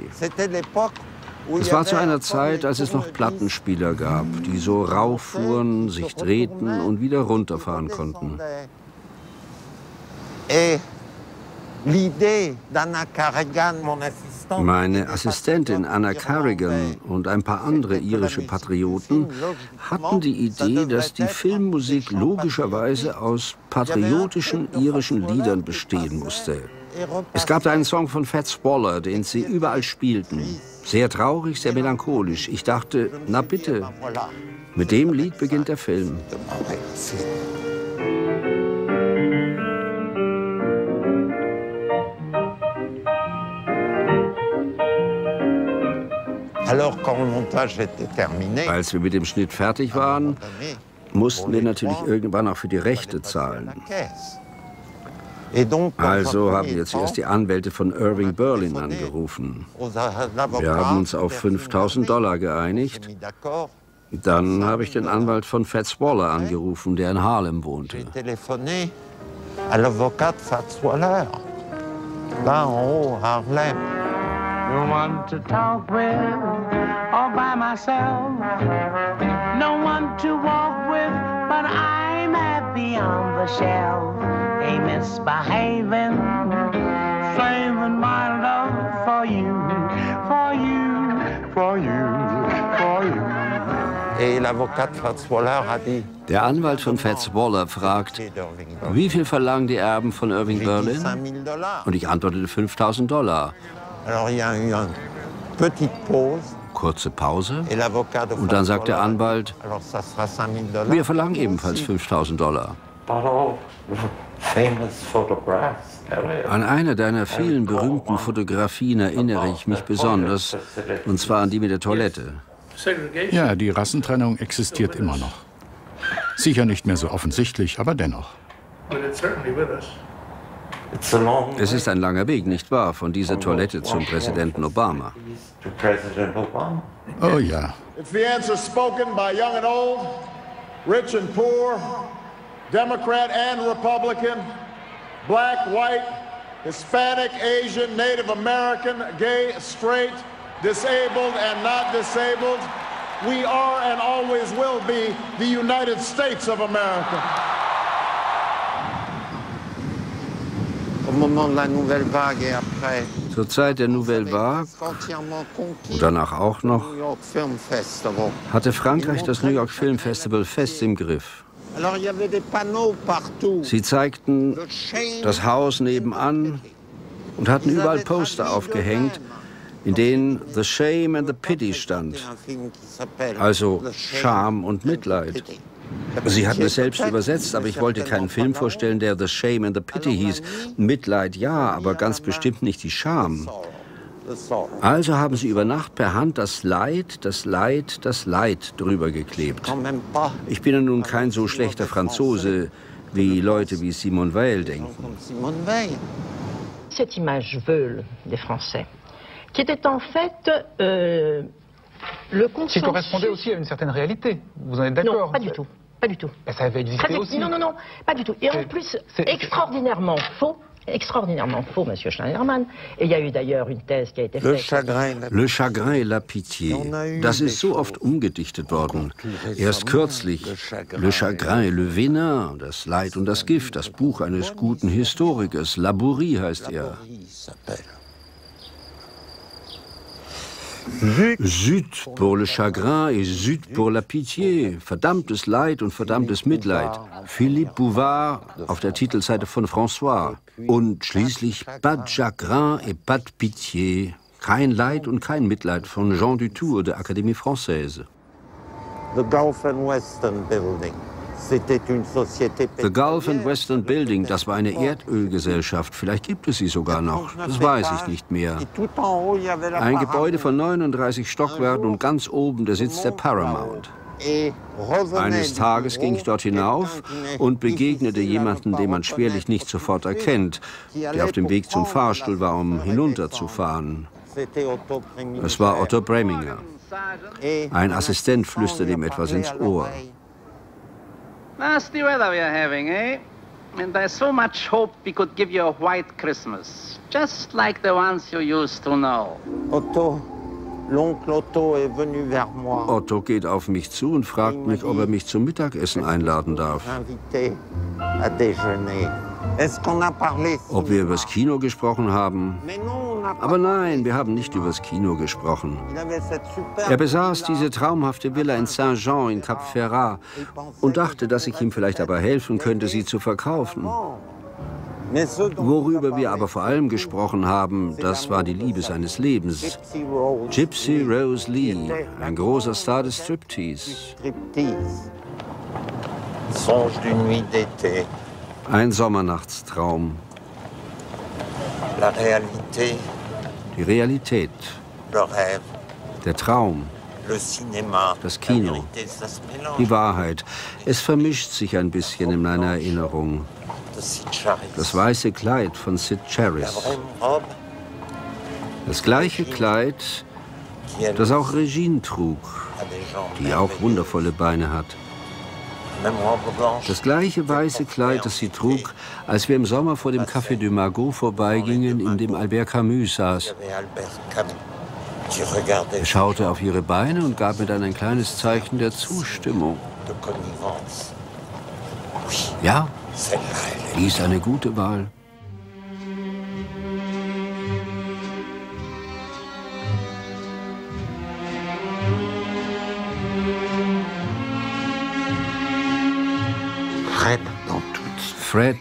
Es war zu einer Zeit, als es noch Plattenspieler gab, die so rauffuhren, sich drehten und wieder runterfahren konnten. Meine Assistentin Anna Carrigan und ein paar andere irische Patrioten hatten die Idee, dass die Filmmusik logischerweise aus patriotischen irischen Liedern bestehen musste. Es gab da einen Song von Fats Waller, den sie überall spielten. Sehr traurig, sehr melancholisch. Ich dachte, na bitte, mit dem Lied beginnt der Film. Als wir mit dem Schnitt fertig waren, mussten wir natürlich irgendwann auch für die Rechte zahlen. Also haben wir zuerst die Anwälte von Irving Berlin angerufen. Wir haben uns auf 5.000 Dollar geeinigt. Dann habe ich den Anwalt von Fats Waller angerufen, der in Harlem wohnte. No one to talk with all by myself. No one to walk with, but I'm happy on the shelf. Hey, misbehaving, saving my love for you, for you, for you, for you. Der Anwalt von Fats Waller fragt, wie viel verlangen die Erben von Irving Berlin? Und ich antwortete 5.000 Dollar. Kurze Pause und dann sagt der Anwalt, wir verlangen ebenfalls 5.000 Dollar. An einer deiner vielen berühmten Fotografien erinnere ich mich besonders, und zwar an die mit der Toilette. Ja, die Rassentrennung existiert immer noch. Sicher nicht mehr so offensichtlich, aber dennoch. Es ist ein langer Weg, nicht wahr, von dieser Toilette zum Präsidenten Obama. Oh ja. We are and always will be the United States of America. Zur Zeit der Nouvelle Vague und danach auch noch hatte Frankreich das New York Film Festival fest im Griff. Sie zeigten das Haus nebenan und hatten überall Poster aufgehängt, in denen The Shame and the Pity stand, also Scham und Mitleid. Sie hatten es selbst übersetzt, aber ich wollte keinen Film vorstellen, der The Shame and the Pity hieß. Mitleid ja, aber ganz bestimmt nicht die Scham. Also haben sie über Nacht per Hand das Leid, das Leid, das Leid drüber geklebt. Ich bin ja nun kein so schlechter Franzose, wie Leute wie Simone Weil denken. Cette image veule des Français, qui était en fait qui correspondait aussi à une certaine réalité. Vous en êtes d'accord? Non, pas du tout. Pas du tout. Ben, ça avait existé aussi. Non, non, non, pas du tout. Et en plus, c'est extraordinairement faux. Extraordinairement faux, Monsieur Schneiderman. Et il y a eu d'ailleurs une thèse qui a été faite. Le chagrin et la pitié. Das ist so oft umgedichtet worden. Erst kürzlich, Le Chagrin et le Venin, das Leid und das Gift, das Buch eines guten Historikers. Laborie heißt er. Zut pour le chagrin et zut pour la pitié. Verdammtes Leid und verdammtes Mitleid. Philippe Bouvard auf der Titelseite von François. Und schließlich Pas de chagrin et pas de pitié. Kein Leid und kein Mitleid von Jean Dutour der Académie Française. The Gulf and Western Building. The Gulf and Western Building, das war eine Erdölgesellschaft. Vielleicht gibt es sie sogar noch, das weiß ich nicht mehr. Ein Gebäude von 39 Stockwerken und ganz oben der Sitz der Paramount. Eines Tages ging ich dort hinauf und begegnete jemanden, den man schwerlich nicht sofort erkennt, der auf dem Weg zum Fahrstuhl war, um hinunterzufahren. Es war Otto Preminger. Ein Assistent flüsterte ihm etwas ins Ohr. Nasty weather we are having, eh? And I so much hope we could give you a white Christmas, just like the ones you used to know. Otto, l'oncle Otto est venu vers moi. Otto geht auf mich zu und fragt mich, ob er mich zum Mittagessen einladen darf. Ob wir über das Kino gesprochen haben? Aber nein, wir haben nicht über das Kino gesprochen. Er besaß diese traumhafte Villa in Saint-Jean in Cap Ferrat und dachte, dass ich ihm vielleicht dabei helfen könnte, sie zu verkaufen. Worüber wir aber vor allem gesprochen haben, das war die Liebe seines Lebens. Gypsy Rose Lee, ein großer Star des Striptease. Ein Sommernachtstraum. Die Realität, der Traum, das Kino, die Wahrheit. Es vermischt sich ein bisschen in meiner Erinnerung. Das weiße Kleid von Sid Charisse. Das gleiche Kleid, das auch Regine trug, die auch wundervolle Beine hat. Das gleiche weiße Kleid, das sie trug, als wir im Sommer vor dem Café du Margot vorbeigingen, in dem Albert Camus saß. Er schaute auf ihre Beine und gab mir dann ein kleines Zeichen der Zustimmung. Ja, die ist eine gute Wahl. Fred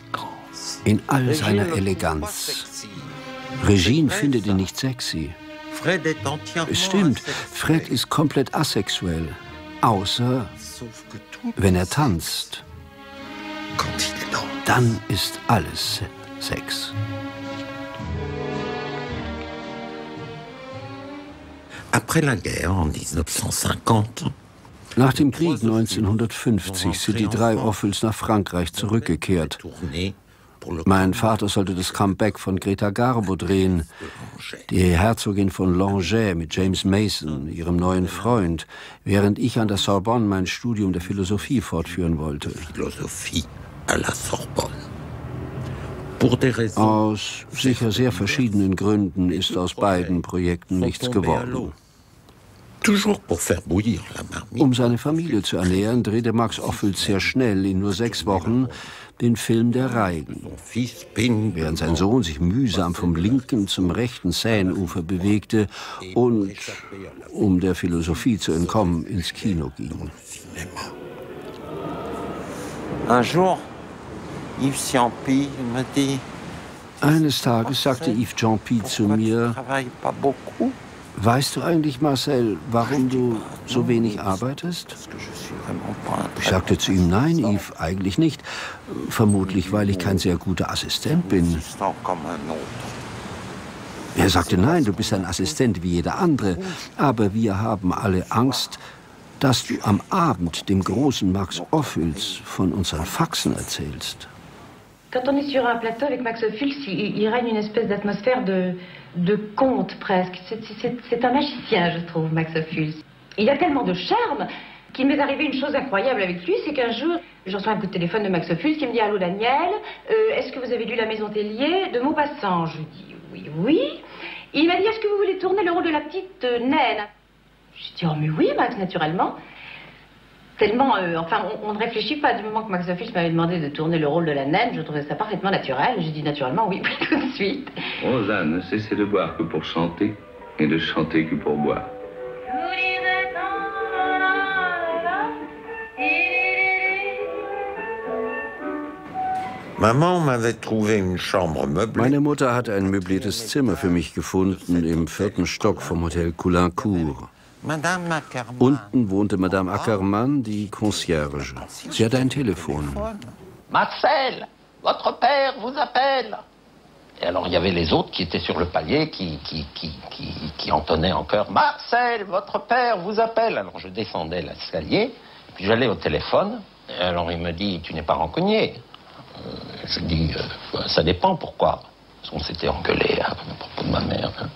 in all seiner Eleganz. Regine findet ihn nicht sexy. Es stimmt, Fred ist komplett asexuell, außer wenn er tanzt. Dann ist alles Sex. Nach dem Krieg 1950 sind die drei Offels nach Frankreich zurückgekehrt. Mein Vater sollte das Comeback von Greta Garbo drehen, die Herzogin von Langeais mit James Mason, ihrem neuen Freund, während ich an der Sorbonne mein Studium der Philosophie fortführen wollte. Aus sicher sehr verschiedenen Gründen ist aus beiden Projekten nichts geworden. Um seine Familie zu ernähren, drehte Max Ophüls sehr schnell, in nur 6 Wochen, den Film Der Reigen. Während sein Sohn sich mühsam vom linken zum rechten Seineufer bewegte und, um der Philosophie zu entkommen, ins Kino ging. Eines Tages sagte Yves Ciampi zu mir: Weißt du eigentlich, Marcel, warum du so wenig arbeitest? Ich sagte zu ihm: Nein, Yves, eigentlich nicht. Vermutlich, weil ich kein sehr guter Assistent bin. Er sagte: Nein, du bist ein Assistent wie jeder andere. Aber wir haben alle Angst, dass du am Abend dem großen Max Ophüls von unseren Faxen erzählst. Quand on est sur un plateau avec Max Ophüls, il règne une espèce d'atmosphère de conte presque. C'est un magicien, je trouve, Max Ophüls. Il a tellement de charme qu'il m'est arrivé une chose incroyable avec lui, c'est qu'un jour, je reçois un coup de téléphone de Max Ophüls qui me dit: Allô Daniel, est-ce que vous avez lu La Maison Tellier de Maupassant? Je lui dis: Oui, oui. Et il m'a dit: Est-ce que vous voulez tourner le rôle de la petite naine? Je dis: Oh mais oui, Max, naturellement. Tellement, enfin, on ne réfléchit pas. Du moment que Max Ophüls m'avait demandé de tourner le rôle de la naine, je trouvais ça parfaitement naturel. J'ai dit naturellement oui, puis tout de suite. Rosanne, ne cessez de boire que pour chanter et de chanter que pour boire. Meine Mutter hat ein möbliertes Zimmer für mich gefunden im 4. Stock vom Hotel Coulincourt. Unten wohnte Madame Ackermann, die Concierge. Sie hatte ein Telefon. Marcel, votre père vous appelle. Et alors il y avait les autres qui étaient sur le palier qui entonnaient encore: Marcel, votre père vous appelle. Alors je descendais l'escalier, puis j'allais au téléphone. Et alors il me dit: Tu n'es pas rancunier? Je dis: Ça dépend pourquoi. Parce qu'on s'était engueulé à propos de ma mère.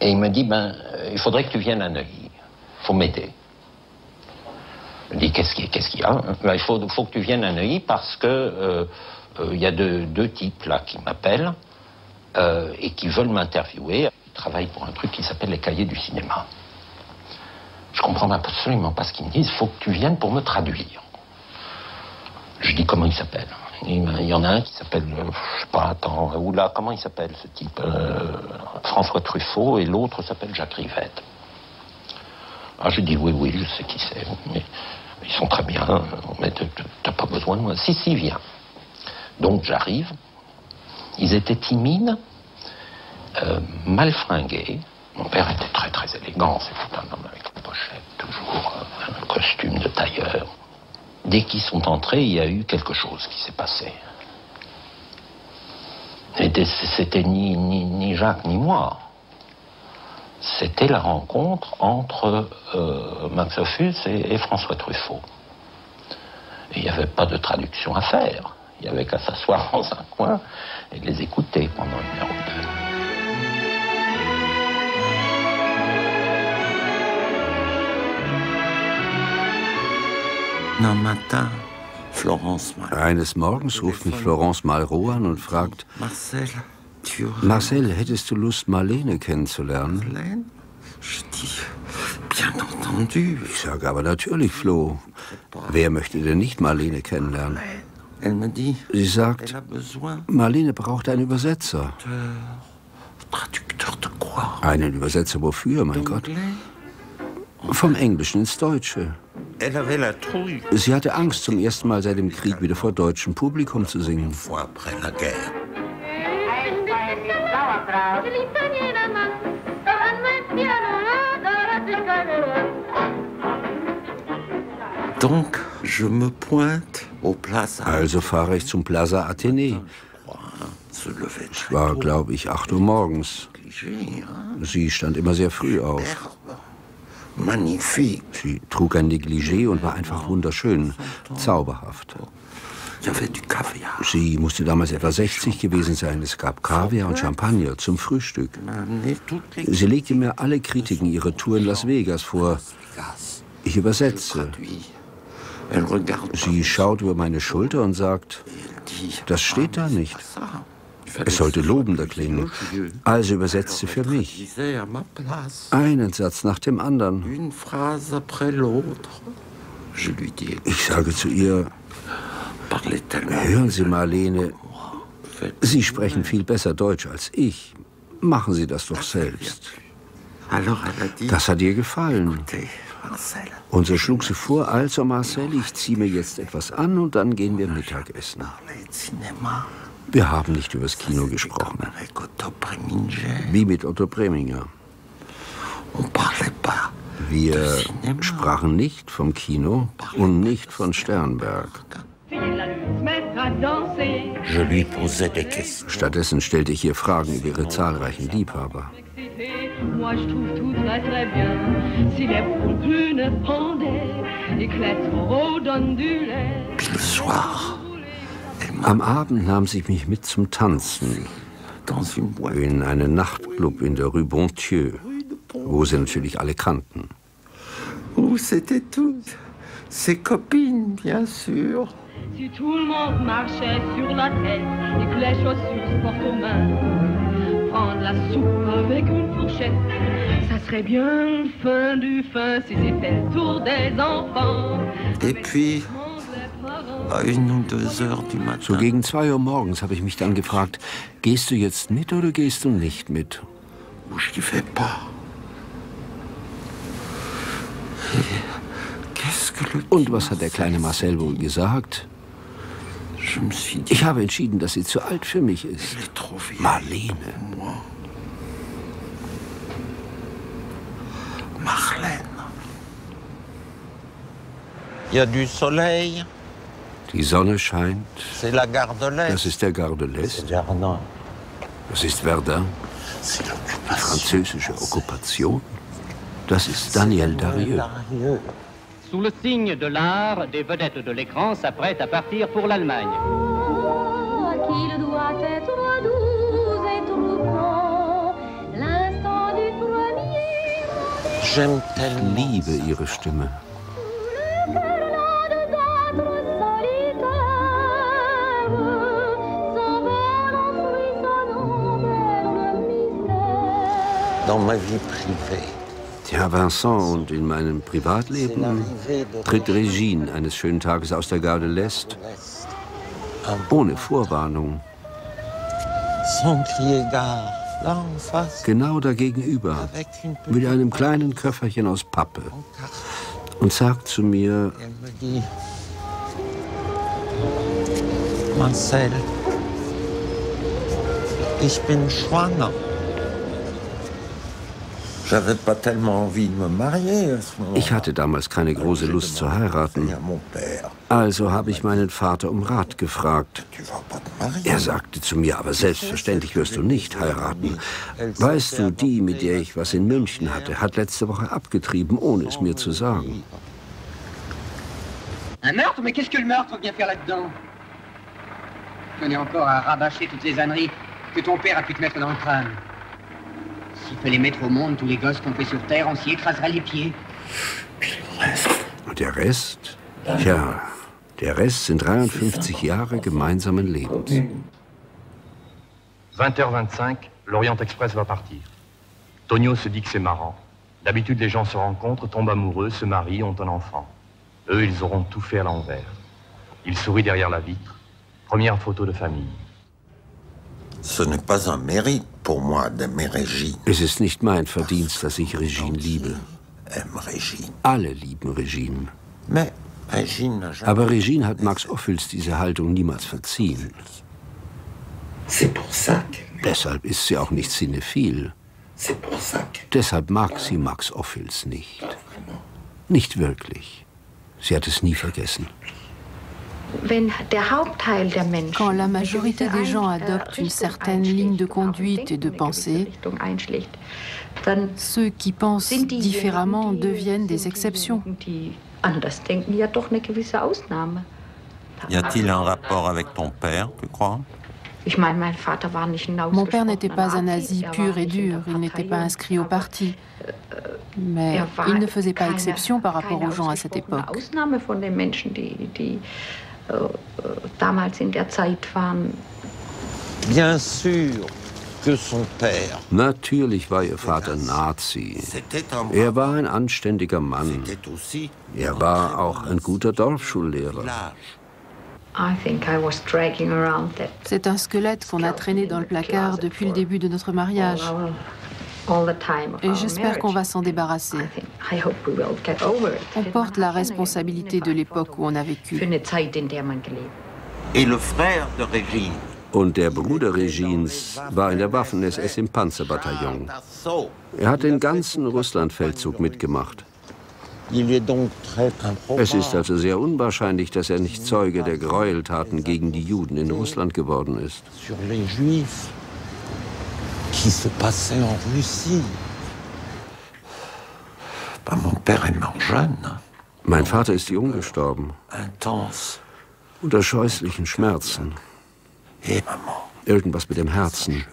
Et il me dit, ben, il faudrait que tu viennes à Neuilly. Il faut m'aider. Je dis, qu'est-ce qu'il y a? Ben, il faut que tu viennes à Neuilly parce que y a deux types là qui m'appellent et qui veulent m'interviewer. Ils travaillent pour un truc qui s'appelle les cahiers du cinéma. Je comprends absolument pas ce qu'ils me disent. Il faut que tu viennes pour me traduire. Je dis, comment il s'appelle? Il y en a un qui s'appelle, je sais pas, attends, ou là, comment il s'appelle ce type? François Truffaut, et l'autre s'appelle Jacques Rivette. Ah, je dis, oui, je sais qui c'est, mais ils sont très bien, mais t'as pas besoin de moi. Si, viens. Donc j'arrive, ils étaient timides, mal fringués. Mon père était très très élégant, c'était un homme avec une pochette, toujours un costume de tailleur. Dès qu'ils sont entrés, il y a eu quelque chose qui s'est passé. C'était ni Jacques ni moi. C'était la rencontre entre Max Ophuls et François Truffaut. Il n'y avait pas de traduction à faire. Il n'y avait qu'à s'asseoir dans un coin et les écouter pendant 1 heure ou 2. Eines Morgens ruft mich Florence Malraux an und fragt, Marcel, hättest du Lust, Marlene kennenzulernen? Ich sage aber natürlich, Flo, wer möchte denn nicht Marlene kennenlernen? Sie sagt, Marlene braucht einen Übersetzer. Einen Übersetzer wofür, mein Gott? Vom Englischen ins Deutsche. Sie hatte Angst, zum ersten Mal seit dem Krieg wieder vor deutschem Publikum zu singen. Also fahre ich zum Plaza Athénée. Es war, glaube ich, 8 Uhr morgens. Sie stand immer sehr früh auf. Magnifique. Sie trug ein Negligé und war einfach wunderschön, zauberhaft. Sie musste damals etwa 60 gewesen sein. Es gab Kaviar und Champagner zum Frühstück. Sie legte mir alle Kritiken ihrer Tour in Las Vegas vor. Ich übersetze. Sie schaut über meine Schulter und sagt, das steht da nicht. Es sollte lobender klingen, also übersetzte für mich. Einen Satz nach dem anderen. Ich sage zu ihr, hören Sie, Marlene, Sie sprechen viel besser Deutsch als ich. Machen Sie das doch selbst. Das hat ihr gefallen. Und so schlug sie vor, also Marcel, ich ziehe mir jetzt etwas an und dann gehen wir Mittagessen. Wir haben nicht über das Kino gesprochen, wie mit Otto Preminger. Wir sprachen nicht vom Kino und nicht von Sternberg. Stattdessen stellte ich ihr Fragen über ihre zahlreichen Liebhaber. Am Abend nahm sie mich mit zum Tanzen in einen Nachtclub in der Rue Bontieu, wo sie natürlich alle kannten. So gegen 2 Uhr morgens habe ich mich dann gefragt, gehst du jetzt mit oder gehst du nicht mit? Und was hat der kleine Marcel wohl gesagt? Ich habe entschieden, dass sie zu alt für mich ist. Marlene. Die Sonne scheint. Das ist der Gardeles. Das ist Verdun. Französische Okkupation. Das ist Daniel Darieux. Sous le signe de l'art, des vedettes de l'écran s'apprêtent à partir pour l'Allemagne. Qu'il doit être doux et tout bon, l'instant du Ich liebe ihre Stimme. Tja, Vincent, und in meinem Privatleben tritt Regine eines schönen Tages aus der Garde lässt, ohne Vorwarnung. Genau dagegenüber, mit einem kleinen Köfferchen aus Pappe, und sagt zu mir: Marcel, ich bin schwanger. Ich hatte damals keine große Lust zu heiraten, also habe ich meinen Vater um Rat gefragt. Er sagte zu mir: Aber selbstverständlich wirst du nicht heiraten. Weißt du, die, mit der ich was in München hatte, hat letzte Woche abgetrieben, ohne es mir zu sagen. Ein Meurtre? Mais qu'est-ce que le meurtre vient faire là-dedans? Tu connais encore à rabâcher toutes les âneries que ton père a pu te mettre dans le crâne. S'il peut les mettre au monde, tous les gosses tombés sur terre, on s'y écrasera les pieds. Und der Rest? Tja, der Rest sind 53 Jahre gemeinsamen Lebens. 20h25, l'Orient Express va partir. Tonio se dit que c'est marrant. D'habitude, les gens se rencontrent, tombent amoureux, se marient, ont un enfant. Eux, ils auront tout fait à l'envers. Ils sourient derrière la vitre. Première photo de famille. Es ist nicht mein Verdienst, dass ich Regine liebe. Alle lieben Regine. Aber Regine hat Max Ophüls diese Haltung niemals verziehen. Deshalb ist sie auch nicht cinephil. Deshalb mag sie Max Ophüls nicht. Nicht wirklich. Sie hat es nie vergessen. Quand la majorité des gens adoptent une certaine ligne de conduite et de pensée, ceux qui pensent différemment deviennent des exceptions. Y a-t-il un rapport avec ton père, tu crois? Mon père n'était pas un nazi pur et dur, il n'était pas inscrit au parti. Mais il ne faisait pas exception par rapport aux gens à cette époque. Bien sûr que son père. Natürlich war ihr Vater Nazi. Er war ein anständiger Mann. Er war auch ein guter Dorfschullehrer. C'est un squelette qu'on a traîné dans le placard depuis le début de notre mariage. Et j'espère qu'on va s'en débarrasser. On porte la responsabilité de l'époque où on a vécu. Et le frère de Regine. Und der Bruder Regines war in der Waffen-SS im Panzerbataillon. Er hat den ganzen Russlandfeldzug mitgemacht. Es ist also sehr unwahrscheinlich, dass er nicht Zeuge der Gräueltaten gegen die Juden in Russland geworden ist. Mein Vater ist jung gestorben, unter scheußlichen Schmerzen. Irgendwas mit dem Herzen.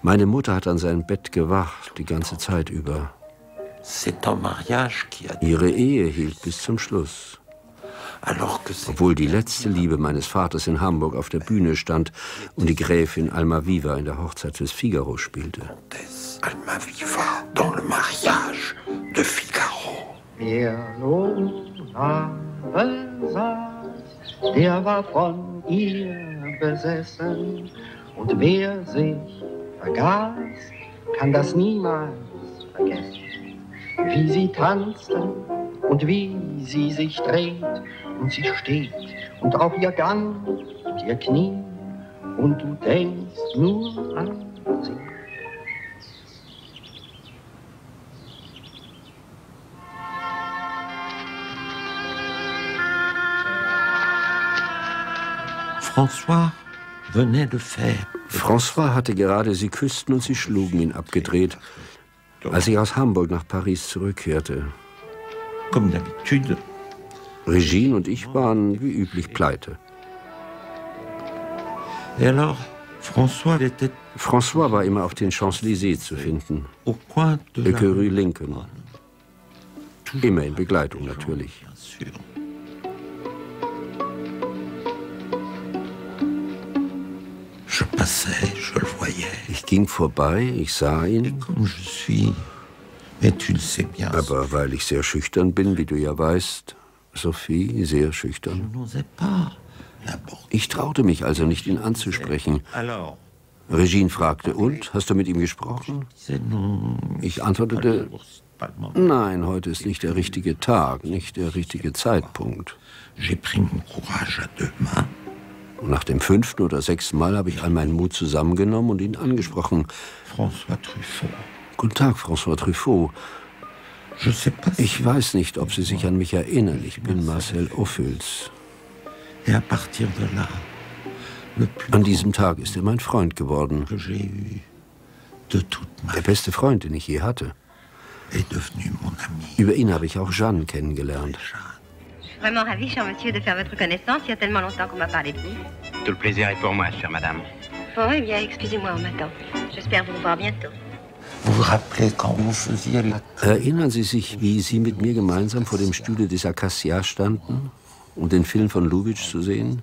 Meine Mutter hat an seinem Bett gewacht, die ganze Zeit über. Ihre Ehe hielt bis zum Schluss. Obwohl die letzte Liebe meines Vaters in Hamburg auf der Bühne stand und die Gräfin Almaviva in der Hochzeit des Figaro spielte. Almaviva dans le mariage de Figaro. Der war von ihr besessen und wer sich vergaß, kann das niemals vergessen. Wie sie tanzte und wie sie sich dreht und sie steht und auf ihr Gang und ihr Knie und du denkst nur an sie. François venait de faire. François hatte gerade sie küssten und sie schlugen ihn abgedreht, als ich aus Hamburg nach Paris zurückkehrte. Regine und ich waren wie üblich pleite. François war immer auf den Champs-Élysées zu finden, Rue Lincoln. Immer in Begleitung natürlich. Ich ging vorbei, ich sah ihn. Aber weil ich sehr schüchtern bin, wie du ja weißt, Sophie, sehr schüchtern. Ich traute mich also nicht, ihn anzusprechen. Regine fragte, und, hast du mit ihm gesprochen? Ich antwortete, nein, heute ist nicht der richtige Tag, nicht der richtige Zeitpunkt. Und nach dem 5. oder 6. Mal habe ich all meinen Mut zusammengenommen und ihn angesprochen. Guten Tag, François Truffaut. Ich weiß nicht, ob Sie sich an mich erinnern. Ich bin Marcel Ophüls. An diesem Tag ist er mein Freund geworden. Der beste Freund, den ich je hatte. Über ihn habe ich auch Jeanne kennengelernt. Vraiment ravi, cher monsieur, de faire votre connaissance. Il y a tellement longtemps qu'on m'a parlé de vous. Tout le plaisir est pour moi, chère madame. Bon, eh bien, excusez-moi, on m'attend. J'espère vous revoir bientôt. Erinnern Sie sich, wie Sie mit mir gemeinsam vor dem Stühle des Acacia standen, um den Film von Lubitsch zu sehen?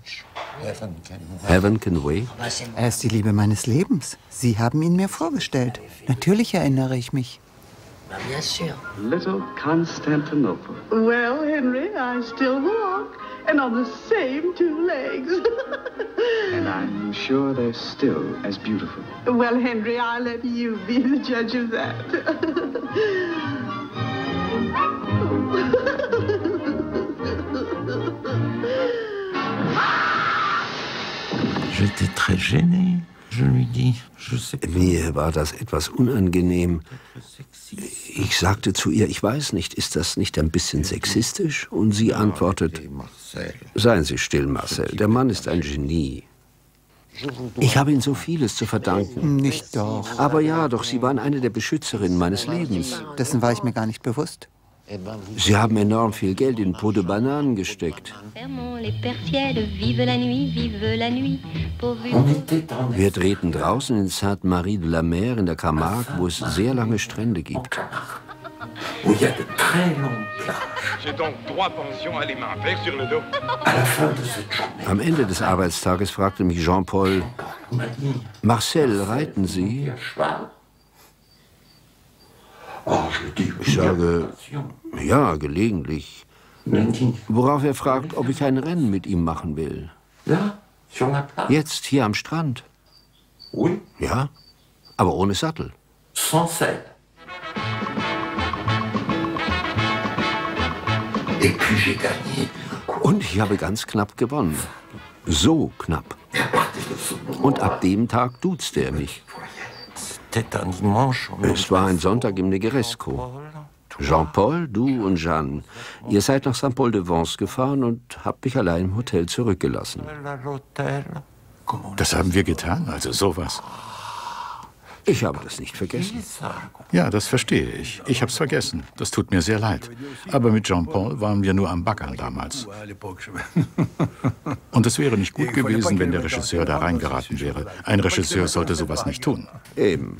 Heaven Can Wait. Er ist die Liebe meines Lebens. Sie haben ihn mir vorgestellt. Natürlich erinnere ich mich. Bien sûr. Little Constantinople. Well, Henry, I still walk, and on the same 2 legs. And I'm sure they're still as beautiful. Well, Henry, I'll let you be the judge of that. J'étais très gêné. Mir war das etwas unangenehm. Ich sagte zu ihr, ich weiß nicht, ist das nicht ein bisschen sexistisch? Und sie antwortet, seien Sie still, Marcel, der Mann ist ein Genie. Ich habe Ihnen so vieles zu verdanken. Nicht doch. Aber ja, doch, Sie waren eine der Beschützerinnen meines Lebens. Dessen war ich mir gar nicht bewusst. Sie haben enorm viel Geld in Peau de Bananen gesteckt. Wir drehten draußen in Sainte-Marie-de-la-Mer in der Camargue, wo es sehr lange Strände gibt. Am Ende des Arbeitstages fragte mich Jean-Paul, Marcel, reiten Sie? Ich sage, ja, gelegentlich. Worauf er fragt, ob ich ein Rennen mit ihm machen will. Jetzt, hier am Strand. Ja, aber ohne Sattel. Und ich habe ganz knapp gewonnen. So knapp. Und ab dem Tag duzte er mich. Es war ein Sonntag im Negresco. Jean-Paul, du und Jeanne, ihr seid nach Saint-Paul-de-Vence gefahren und habt mich allein im Hotel zurückgelassen. Das haben wir getan, also sowas. Ich habe das nicht vergessen. Ja, das verstehe ich. Ich habe es vergessen. Das tut mir sehr leid. Aber mit Jean-Paul waren wir nur am Baggern damals. Und es wäre nicht gut gewesen, wenn der Regisseur da reingeraten wäre. Ein Regisseur sollte sowas nicht tun. Eben.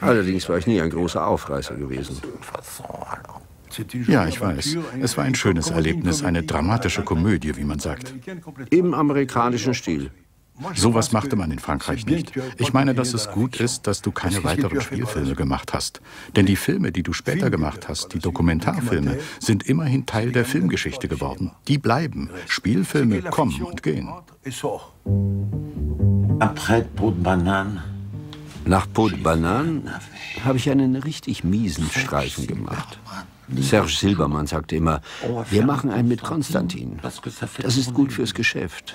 Allerdings war ich nie ein großer Aufreißer gewesen. Ja, ich weiß. Es war ein schönes Erlebnis, eine dramatische Komödie, wie man sagt. Im amerikanischen Stil. Sowas machte man in Frankreich nicht. Ich meine, dass es gut ist, dass du keine weiteren Spielfilme gemacht hast. Denn die Filme, die du später gemacht hast, die Dokumentarfilme, sind immerhin Teil der Filmgeschichte geworden. Die bleiben. Spielfilme kommen und gehen. Nach Peau de Banane habe ich einen richtig miesen Streifen gemacht. Serge Silbermann sagte immer, wir machen einen mit Konstantin. Das ist gut fürs Geschäft.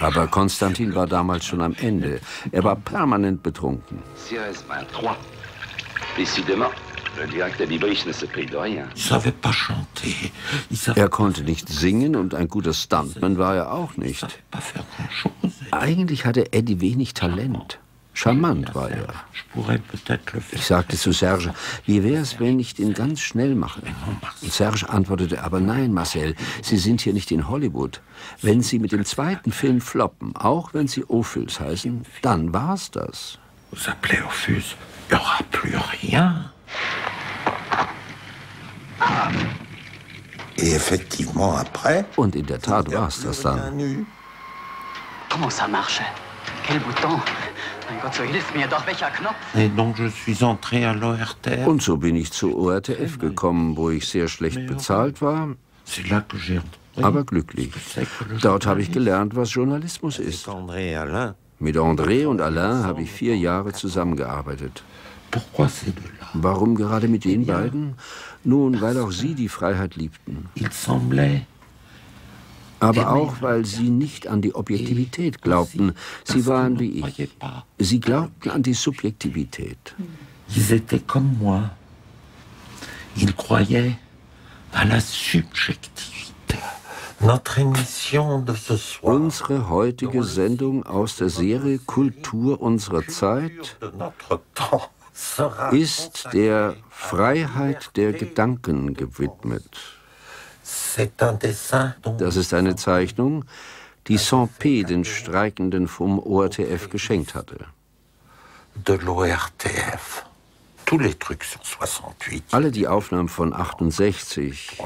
Aber Konstantin war damals schon am Ende. Er war permanent betrunken. Er konnte nicht singen und ein guter Stuntman war er auch nicht. Eigentlich hatte Eddie wenig Talent. Charmant war er. Ich sagte zu Serge, wie wäre es, wenn ich den ganz schnell mache? Und Serge antwortete, aber nein, Marcel, Sie sind hier nicht in Hollywood. Wenn Sie mit dem zweiten Film floppen, auch wenn Sie Ophüls heißen, dann war's das. il n'y aura plus rien. Und in der Tat war es das dann. Und so bin ich zu ORTF gekommen, wo ich sehr schlecht bezahlt war, aber glücklich. Dort habe ich gelernt, was Journalismus ist. Mit André und Alain habe ich 4 Jahre zusammengearbeitet. Warum gerade mit den beiden? Nun, weil auch sie die Freiheit liebten. Aber auch, weil sie nicht an die Objektivität glaubten. Sie waren wie ich. Sie glaubten an die Subjektivität. Unsere heutige Sendung aus der Serie Kultur unserer Zeit ist der Freiheit der Gedanken gewidmet. Das ist eine Zeichnung, die Saint-Pé den Streikenden vom ORTF geschenkt hatte. Alle die Aufnahmen von 68.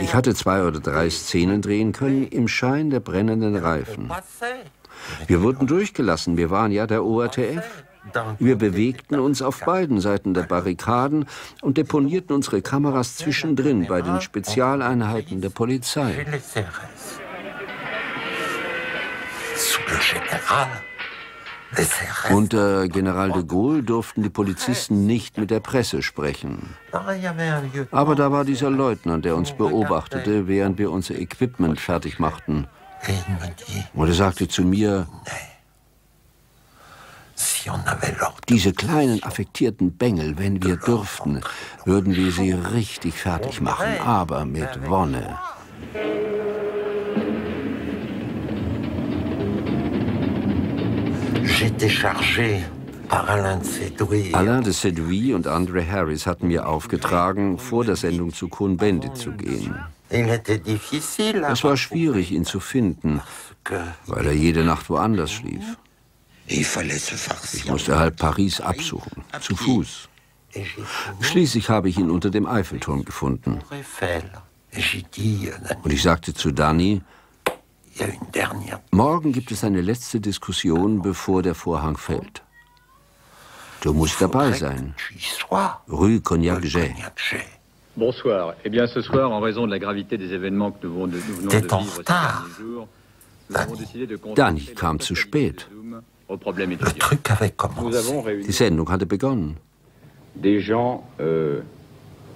Ich hatte 2 oder 3 Szenen drehen können im Schein der brennenden Reifen. Wir wurden durchgelassen, wir waren ja der ORTF. Wir bewegten uns auf beiden Seiten der Barrikaden und deponierten unsere Kameras zwischendrin bei den Spezialeinheiten der Polizei. Unter General de Gaulle durften die Polizisten nicht mit der Presse sprechen. Aber da war dieser Leutnant, der uns beobachtete, während wir unser Equipment fertig machten. Und er sagte zu mir: Diese kleinen affektierten Bengel, wenn wir dürften, würden wir sie richtig fertig machen, aber mit Wonne. Alain de Séduit und André Harris hatten mir aufgetragen, vor der Sendung zu Cohn-Bendit zu gehen. Es war schwierig, ihn zu finden, weil er jede Nacht woanders schlief. Ich musste halb Paris absuchen, zu Fuß. Schließlich habe ich ihn unter dem Eiffelturm gefunden. Und ich sagte zu Dani: Morgen gibt es eine letzte Diskussion, bevor der Vorhang fällt. Du musst dabei sein. Rue Cognac-Jet. Bonsoir. Eh bien, ce soir, en raison de la gravité des événements que nous venons de vivre ces jours, Dani kam zu spät. Die Sendung hatte begonnen. Des gens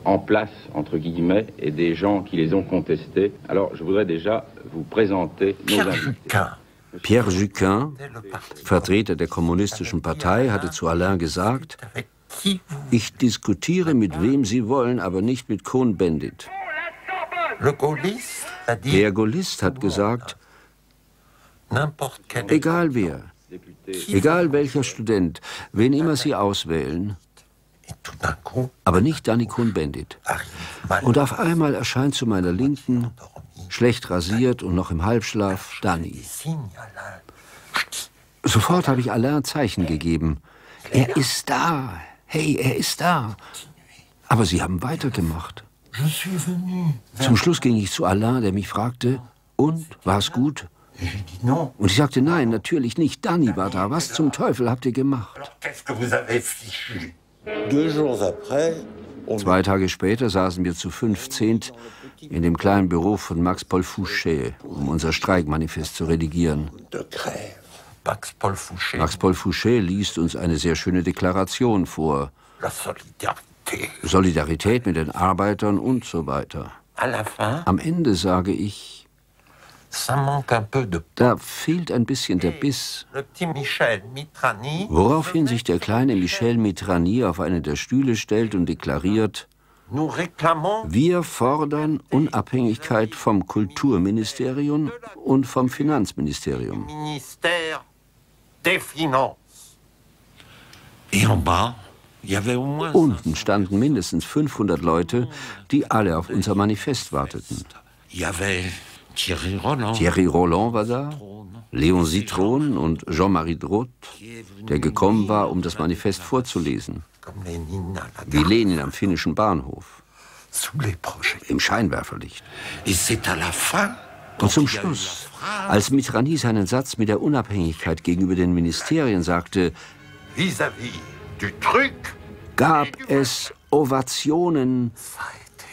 en place, entre guillemets, et des gens qui les ont contestés. Alors, je voudrais déjà vous présenter Pierre Juquin. Pierre Juquin, Vertreter der Kommunistischen Partei, hatte zu Alain gesagt: Ich diskutiere mit wem Sie wollen, aber nicht mit Cohn-Bendit. Der Gaullist hat gesagt: Egal wer, egal welcher Student, wen immer Sie auswählen, aber nicht Dani Cohn-Bendit. Und auf einmal erscheint zu meiner Linken, schlecht rasiert und noch im Halbschlaf, Dani. Sofort habe ich Alain ein Zeichen gegeben. Er ist da, hey, er ist da. Aber sie haben weitergemacht. Zum Schluss ging ich zu Alain, der mich fragte: Und, war's gut? Und ich sagte: Nein, natürlich nicht. Dani war da. Was zum Teufel habt ihr gemacht? 2 Tage später saßen wir zu 15 in dem kleinen Büro von Max-Paul Fouché, um unser Streikmanifest zu redigieren. Max-Paul Fouché liest uns eine sehr schöne Deklaration vor. Solidarität mit den Arbeitern und so weiter. Am Ende sage ich: Da fehlt ein bisschen der Biss. Woraufhin sich der kleine Michel Mitrani auf einen der Stühle stellt und deklariert: Wir fordern Unabhängigkeit vom Kulturministerium und vom Finanzministerium. Unten standen mindestens 500 Leute, die alle auf unser Manifest warteten. Thierry Roland war da, Leon Zietron und Jean-Marie Droth, der gekommen war, um das Manifest vorzulesen, wie Lenin am finnischen Bahnhof, im Scheinwerferlicht. Und zum Schluss, als Mitrani seinen Satz mit der Unabhängigkeit gegenüber den Ministerien sagte, gab es Ovationen,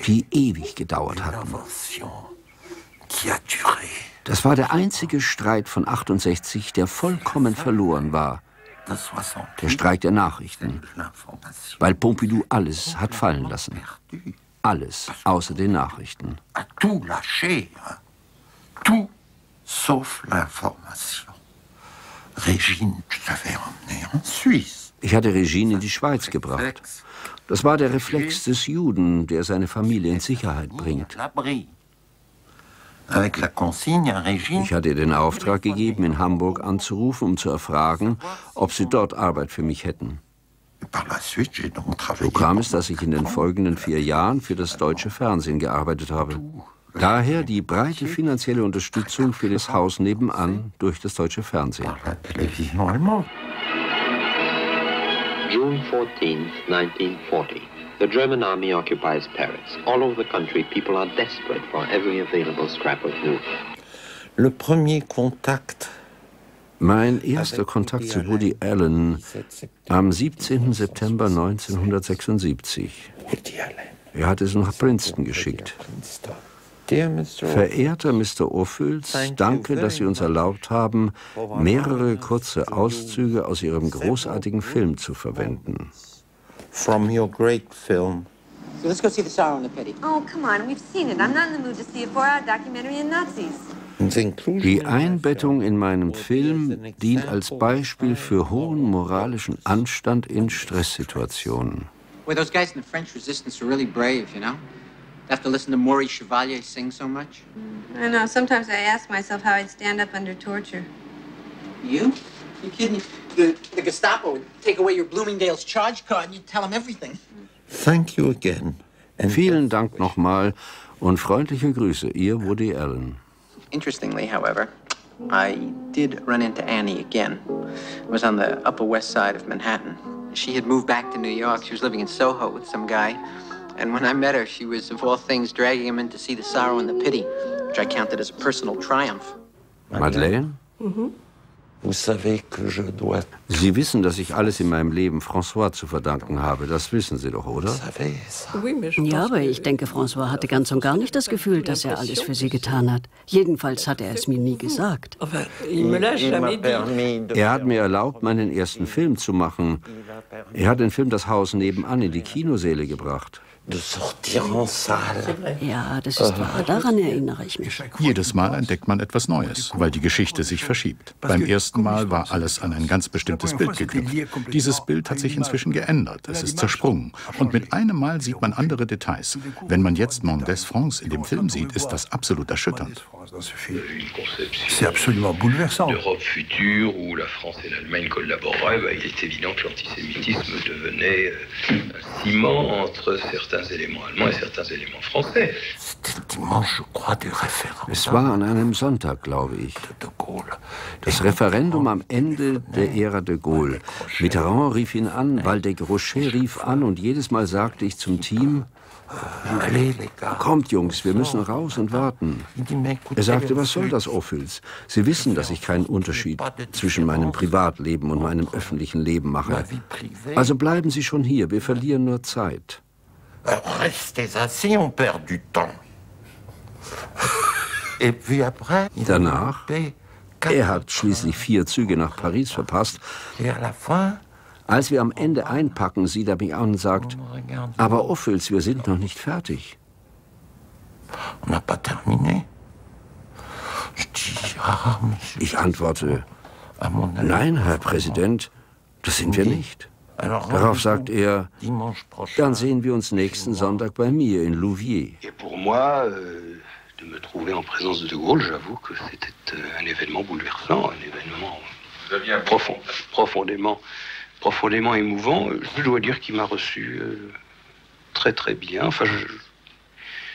die ewig gedauert hatten. Das war der einzige Streit von 68, der vollkommen verloren war. Der Streik der Nachrichten, weil Pompidou alles hat fallen lassen. Alles außer den Nachrichten. Tout sauf l'information. Régine, je l'avais emmenée en Suisse. Ich hatte Regine in die Schweiz gebracht. Das war der Reflex des Juden, der seine Familie in Sicherheit bringt. Ich hatte ihr den Auftrag gegeben, in Hamburg anzurufen, um zu erfragen, ob sie dort Arbeit für mich hätten. So kam es, dass ich in den folgenden 4 Jahren für das deutsche Fernsehen gearbeitet habe. Daher die breite finanzielle Unterstützung für das Haus nebenan durch das deutsche Fernsehen. June 14, 1940. The German army occupies Paris. All over the country, people are desperate for every available scrap of news. Mein erster Kontakt zu Woody Allen am 17. September 1976. Er hat es nach Princeton geschickt. Verehrter Mr. Ophüls, danke, dass Sie uns erlaubt haben, mehrere kurze Auszüge aus Ihrem großartigen Film zu verwenden. From your great film. So let's go see The Sorrow and the Pity. Oh, come on, we've seen it. I'm not in the mood to see a 4-hour documentary on Nazis. Die Einbettung in meinem Film dient als Beispiel für hohen moralischen Anstand in Stresssituationen. Well, those guys in the French resistance were really brave, you know? They have to listen to Maurice Chevalier sing so much. I know. Sometimes I ask myself how I'd stand up under torture. You? You kidding? The Gestapo would take away your Bloomingdale's charge card and you'd tell them everything. Thank you again. And vielen Dank nochmal und freundliche Grüße, Ihr Woody Allen. Interestingly, however, I did run into Annie again. It was on the Upper West Side of Manhattan. She had moved back to New York. She was living in Soho with some guy. And when I met her, she was, of all things, dragging him in to see The Sorrow and the Pity, which I counted as a personal triumph. Madeleine? Mhm. Sie wissen, dass ich alles in meinem Leben François zu verdanken habe. Das wissen Sie doch, oder? Ja, aber ich denke, François hatte ganz und gar nicht das Gefühl, dass er alles für sie getan hat. Jedenfalls hat er es mir nie gesagt. Er hat mir erlaubt, meinen ersten Film zu machen. Er hat den Film Das Haus nebenan in die Kinosäle gebracht. Ja, das ist wahr. Daran erinnere ich mich. Jedes Mal entdeckt man etwas Neues, weil die Geschichte sich verschiebt. Beim ersten Mal war alles an ein ganz bestimmtes Bild geknüpft. Dieses Bild hat sich inzwischen geändert. Es ist zersprungen. Und mit einem Mal sieht man andere Details. Wenn man jetzt Mendès France in dem Film sieht, ist das absolut erschütternd. C'est absolument bouleversant. L'Europe future, où la France et l'Allemagne collaboraient, il est évident que l'antisémitisme devenait un ciment entre certains. Es war an einem Sonntag, glaube ich. Das Referendum am Ende der Ära de Gaulle. Mitterrand rief ihn an, Waldeck-Roché rief an und jedes Mal sagte ich zum Team, kommt Jungs, wir müssen raus und warten. Er sagte, was soll das, Ophüls? Sie wissen, dass ich keinen Unterschied zwischen meinem Privatleben und meinem öffentlichen Leben mache. Also bleiben Sie schon hier, wir verlieren nur Zeit. Restez assis, on perd du temps. Et puis après, danach, er hat schließlich 4 Züge nach Paris verpasst. Als wir am Ende einpacken, sieht er mich an und sagt, aber Ophüls, wir sind noch nicht fertig. Ich antworte, nein, Herr Präsident, das sind wir nicht. Darauf sagt er, dann sehen wir uns nächsten Sonntag bei mir in Louviers.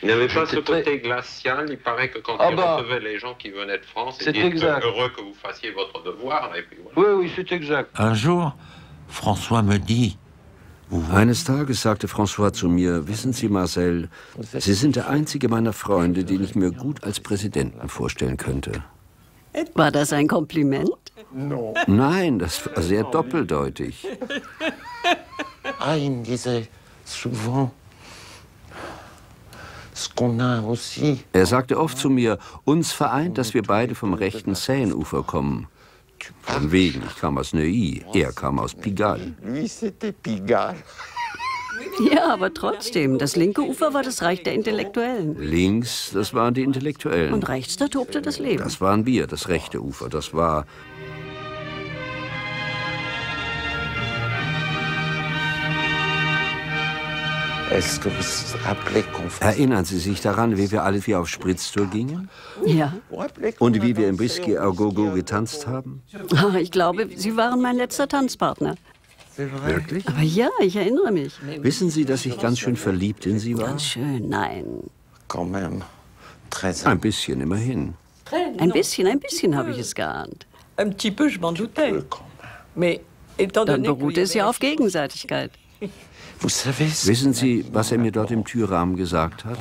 Il n'avait pas ce côté glacial. Il paraît que quand il recevait les gens qui venaient de France, il était heureux que vous fassiez votre devoir. Et puis voilà. Oui, oui, c'est exact. Un jour, François me dit... Eines Tages sagte François zu mir, wissen Sie, Marcel, Sie sind der einzige meiner Freunde, den ich mir gut als Präsidenten vorstellen könnte. War das ein Kompliment? Nein, das war sehr doppeldeutig. Ein disait souvent, ce qu'on a aussi. Er sagte oft zu mir, uns vereint, dass wir beide vom rechten Seineufer kommen. Von wegen, ich kam aus Neuilly, er kam aus Pigalle. Ja, aber trotzdem, das linke Ufer war das Reich der Intellektuellen. Links, das waren die Intellektuellen. Und rechts, da tobte das Leben. Das waren wir, das rechte Ufer, das war... Erinnern Sie sich daran, wie wir alle vier auf Spritztour gingen? Ja. Und wie wir im Whisky à Gogo getanzt haben? Ich glaube, Sie waren mein letzter Tanzpartner. Wirklich? Aber ja, ich erinnere mich. Wissen Sie, dass ich ganz schön verliebt in Sie war? Ganz schön, nein. Ein bisschen, immerhin. Ein bisschen habe ich es geahnt. Dann beruhte es ja auf Gegenseitigkeit. Wissen Sie, was er mir dort im Türrahmen gesagt hat?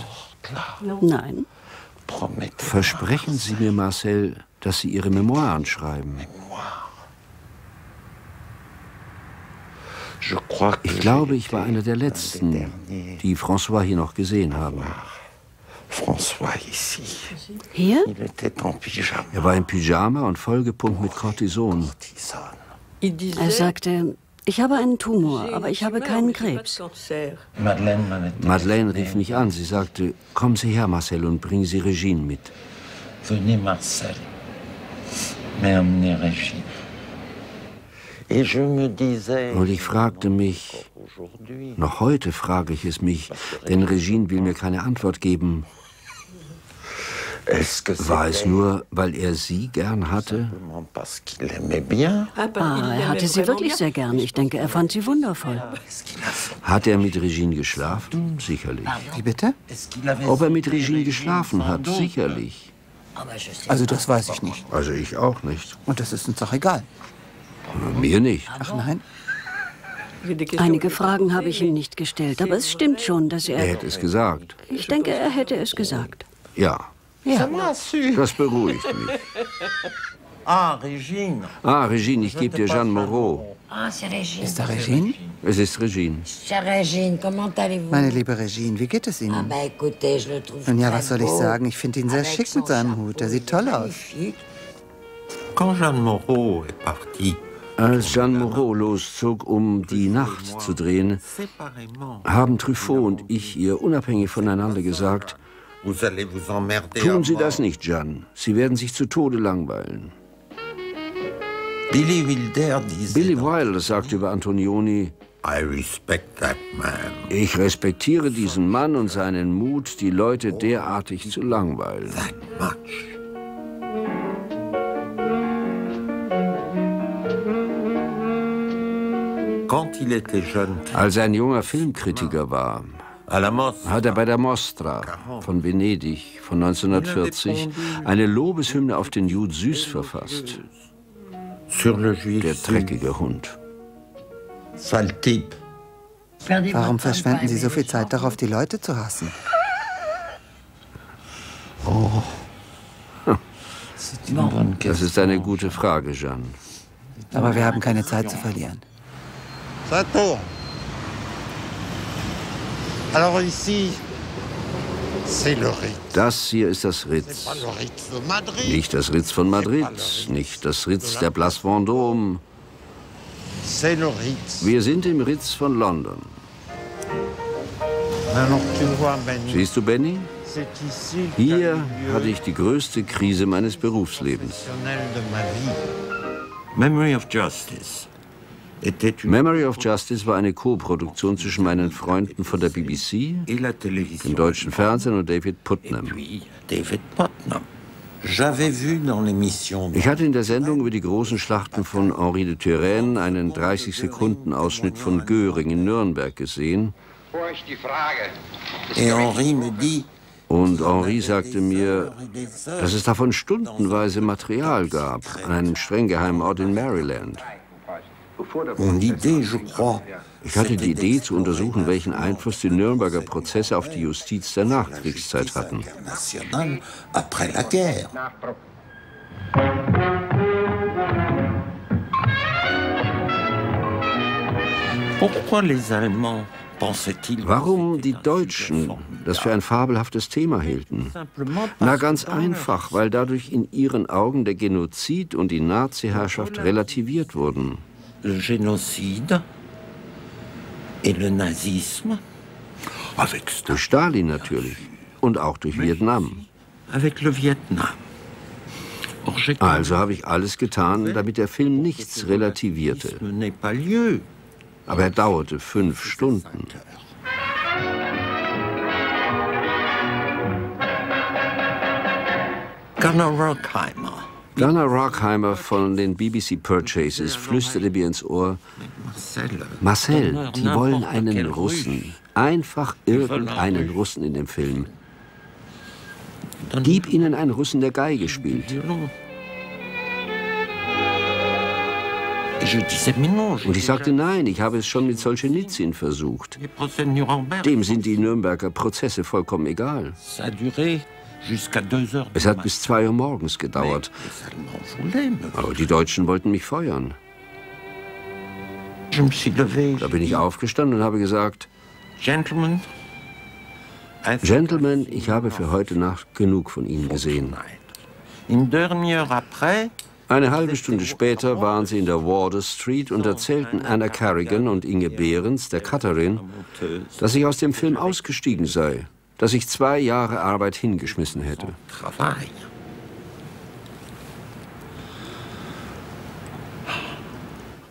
Nein. Versprechen Sie mir, Marcel, dass Sie Ihre Memoiren schreiben. Ich glaube, ich war einer der Letzten, die François hier noch gesehen haben. Hier? Er war im Pyjama und vollgepumpt mit Cortison. Er sagte... Ich habe einen Tumor, aber ich habe keinen Krebs. Madeleine rief mich an. Sie sagte, kommen Sie her, Marcel, und bringen Sie Regine mit. Venez, Marcel. Mais emmenez Regine. Und ich fragte mich, noch heute frage ich es mich, denn Regine will mir keine Antwort geben. War es nur, weil er Sie gern hatte? Er hatte Sie wirklich sehr gern. Ich denke, er fand Sie wundervoll. Hat er mit Regine geschlafen? Sicherlich. Wie bitte? Ob er mit Regine geschlafen hat? Sicherlich. Also das weiß ich nicht. Also ich auch nicht. Und das ist uns doch egal. Mir nicht. Ach nein. Einige Fragen habe ich ihm nicht gestellt, aber es stimmt schon, dass er... Er hätte es gesagt. Ich denke, er hätte es gesagt. Ja. Ja, das beruhigt mich. Ah, Regine. Ah, Regine, ich gebe dir Jeanne Moreau. Ah, c'est Regine. Ist das Regine? Es ist Regine. Meine liebe Regine, wie geht es Ihnen? Nun ja, was soll ich sagen? Ich finde ihn sehr schick mit seinem Hut. Er sieht toll aus. Als Jeanne Moreau loszog, um Die Nacht zu drehen, haben Truffaut und ich ihr unabhängig voneinander gesagt, tun Sie das nicht, Jeanne. Sie werden sich zu Tode langweilen. Billy Wilder sagte über Antonioni, ich respektiere diesen Mann und seinen Mut, die Leute derartig zu langweilen. Als ein junger Filmkritiker war, hat er bei der Mostra von Venedig von 1940 eine Lobeshymne auf den Jude Süß verfasst. Der dreckige Hund. Warum verschwenden Sie so viel Zeit darauf, die Leute zu hassen? Oh. Das ist eine gute Frage, Jeanne. Aber wir haben keine Zeit zu verlieren. Das hier ist das Ritz. Nicht das Ritz von Madrid, nicht das Ritz der Place Vendôme. Wir sind im Ritz von London. Siehst du, Benny? Hier hatte ich die größte Krise meines Berufslebens. Memory of Justice. Memory of Justice war eine Co-Produktion zwischen meinen Freunden von der BBC, dem deutschen Fernsehen und David Putnam. Ich hatte in der Sendung über die großen Schlachten von Henri de Turenne einen 30-Sekunden-Ausschnitt von Göring in Nürnberg gesehen. Und Henri sagte mir, dass es davon stundenweise Material gab, an einem streng geheimen Ort in Maryland. Ich hatte die Idee, zu untersuchen, welchen Einfluss die Nürnberger Prozesse auf die Justiz der Nachkriegszeit hatten. Warum die Deutschen das für ein fabelhaftes Thema hielten? Na, ganz einfach, weil dadurch in ihren Augen der Genozid und die Nazi-Herrschaft relativiert wurden. Durch Stalin natürlich und auch durch Vietnam. Also habe ich alles getan, damit der Film nichts relativierte. Aber er dauerte 5 Stunden. Gunnar Rockheimer von den BBC Purchases flüsterte mir ins Ohr, Marcel, die wollen einen Russen, einfach irgendeinen Russen in dem Film. Gib ihnen einen Russen, der Geige spielt. Und ich sagte, nein, ich habe es schon mit Solschenizyn versucht. Dem sind die Nürnberger Prozesse vollkommen egal. Es hat bis 2 Uhr morgens gedauert. Aber die Deutschen wollten mich feuern. Da bin ich aufgestanden und habe gesagt, Gentlemen, ich habe für heute Nacht genug von Ihnen gesehen. 1/2 Stunde später waren sie in der Wardour Street und erzählten Anna Carrigan und Inge Behrens, der Cutterin, dass ich aus dem Film ausgestiegen sei, dass ich 2 Jahre Arbeit hingeschmissen hätte.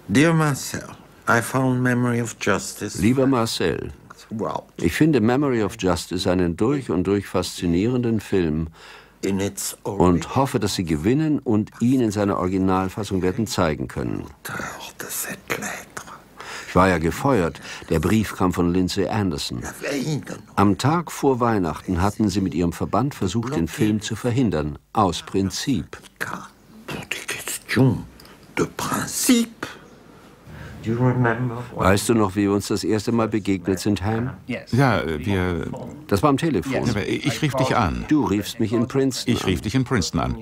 Lieber Marcel, ich finde Memory of Justice einen durch und durch faszinierenden Film, und hoffe, dass Sie gewinnen und ihn in seiner Originalfassung werden zeigen können. Ich war ja gefeuert. Der Brief kam von Lindsay Anderson. Am Tag vor Weihnachten hatten sie mit ihrem Verband versucht, den Film zu verhindern, aus Prinzip. Weißt du noch, wie wir uns das erste Mal begegnet sind, Ham? Ja, wir... Das war am Telefon. Ja, ich rief dich an. Du riefst mich in Princeton an. Ich rief dich in Princeton an.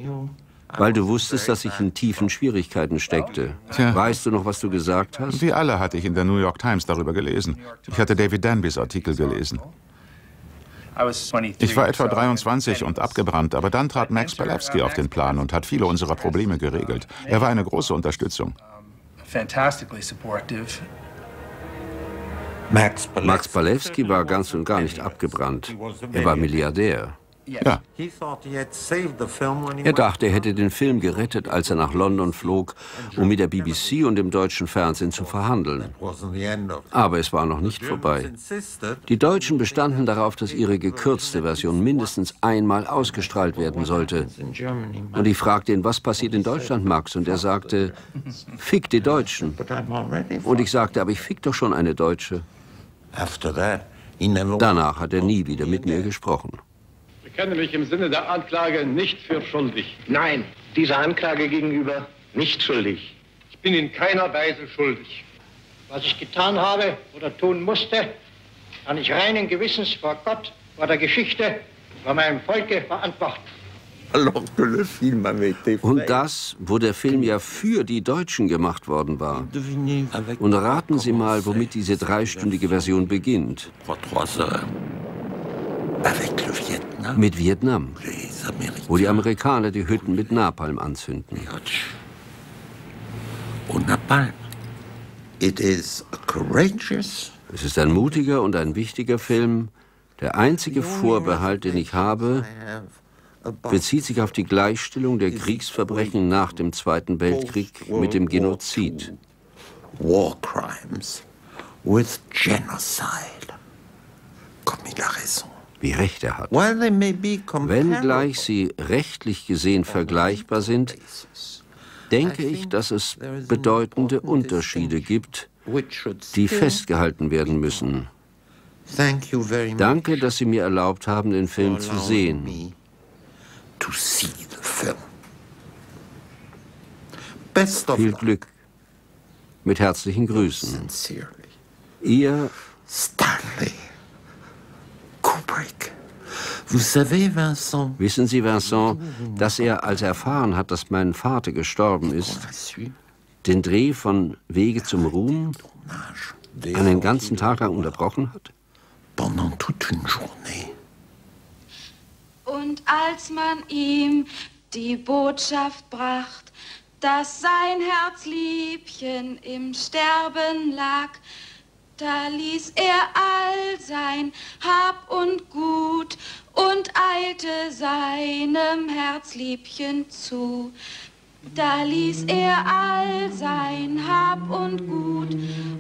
Weil du wusstest, dass ich in tiefen Schwierigkeiten steckte. Tja. Weißt du noch, was du gesagt hast? Wie alle hatte ich in der New York Times darüber gelesen. Ich hatte David Danbys Artikel gelesen. Ich war etwa 23 und abgebrannt, aber dann trat Max Palevsky auf den Plan und hat viele unserer Probleme geregelt. Er war eine große Unterstützung. Max Palevsky war ganz und gar nicht abgebrannt. Er war Milliardär. Ja. Er dachte, er hätte den Film gerettet, als er nach London flog, um mit der BBC und dem deutschen Fernsehen zu verhandeln. Aber es war noch nicht vorbei. Die Deutschen bestanden darauf, dass ihre gekürzte Version mindestens einmal ausgestrahlt werden sollte. Und ich fragte ihn, was passiert in Deutschland, Max? Und er sagte, fick die Deutschen. Und ich sagte, aber ich fick doch schon eine Deutsche. Danach hat er nie wieder mit mir gesprochen. Ich bekenne mich im Sinne der Anklage nicht für schuldig. Nein, dieser Anklage gegenüber nicht schuldig. Ich bin in keiner Weise schuldig. Was ich getan habe oder tun musste, kann ich reinen Gewissens vor Gott, vor der Geschichte, vor meinem Volke verantworten. Und das, wo der Film ja für die Deutschen gemacht worden war. Und raten Sie mal, womit diese 3-stündige Version beginnt. Mit Vietnam, wo die Amerikaner die Hütten mit Napalm anzünden. Es ist ein mutiger und ein wichtiger Film. Der einzige Vorbehalt, den ich habe, bezieht sich auf die Gleichstellung der Kriegsverbrechen nach dem Zweiten Weltkrieg mit dem Genozid. War crimes with genocide. Comme il a raison. Wie recht er hat. Wenngleich sie rechtlich gesehen vergleichbar sind, denke ich, dass es bedeutende Unterschiede gibt, die festgehalten werden müssen. Danke, dass Sie mir erlaubt haben, den Film zu sehen. Viel Glück. Mit herzlichen Grüßen. Ihr Stanley Kubrick. Wissen Sie, Vincent, dass er, als er erfahren hat, dass mein Vater gestorben ist, den Dreh von Wege zum Ruhm einen ganzen Tag lang unterbrochen hat? Und als man ihm die Botschaft bracht, dass sein Herzliebchen im Sterben lag, da ließ er all sein Hab und Gut und eilte seinem Herzliebchen zu. Da ließ er all sein Hab und Gut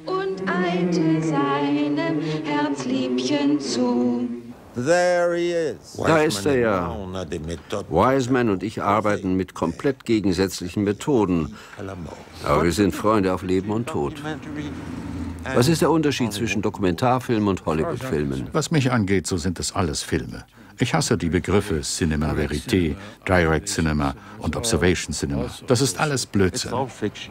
und eilte seinem Herzliebchen zu. Da ist er ja. Wiseman und ich arbeiten mit komplett gegensätzlichen Methoden. Aber wir sind Freunde auf Leben und Tod. Was ist der Unterschied zwischen Dokumentarfilmen und Hollywoodfilmen? Was mich angeht, so sind es alles Filme. Ich hasse die Begriffe Cinema Verité, Direct Cinema und Observation Cinema. Das ist alles Blödsinn.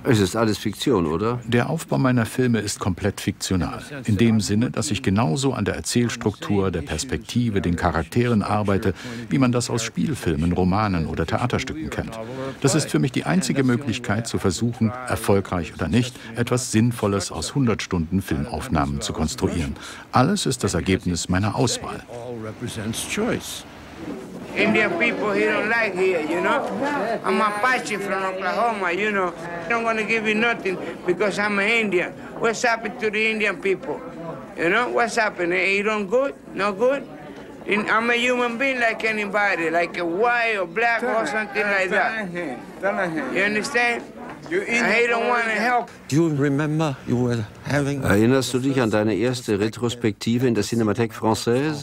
Es ist alles Fiktion, oder? Der Aufbau meiner Filme ist komplett fiktional. In dem Sinne, dass ich genauso an der Erzählstruktur, der Perspektive, den Charakteren arbeite, wie man das aus Spielfilmen, Romanen oder Theaterstücken kennt. Das ist für mich die einzige Möglichkeit, zu versuchen, erfolgreich oder nicht, etwas Sinnvolles aus 100 Stunden Filmaufnahmen zu konstruieren. Alles ist das Ergebnis meiner Auswahl. Indian people he don't like here, you know. I'm Apache from Oklahoma, you know. I don't want to give you nothing because I'm an Indian. What's happened to the Indian people? You know, what's happened? You don't good? No good? And I'm a human being like anybody, like a white or black or something like that. You understand? Erinnerst du dich an deine erste Retrospektive in der Cinémathèque Française?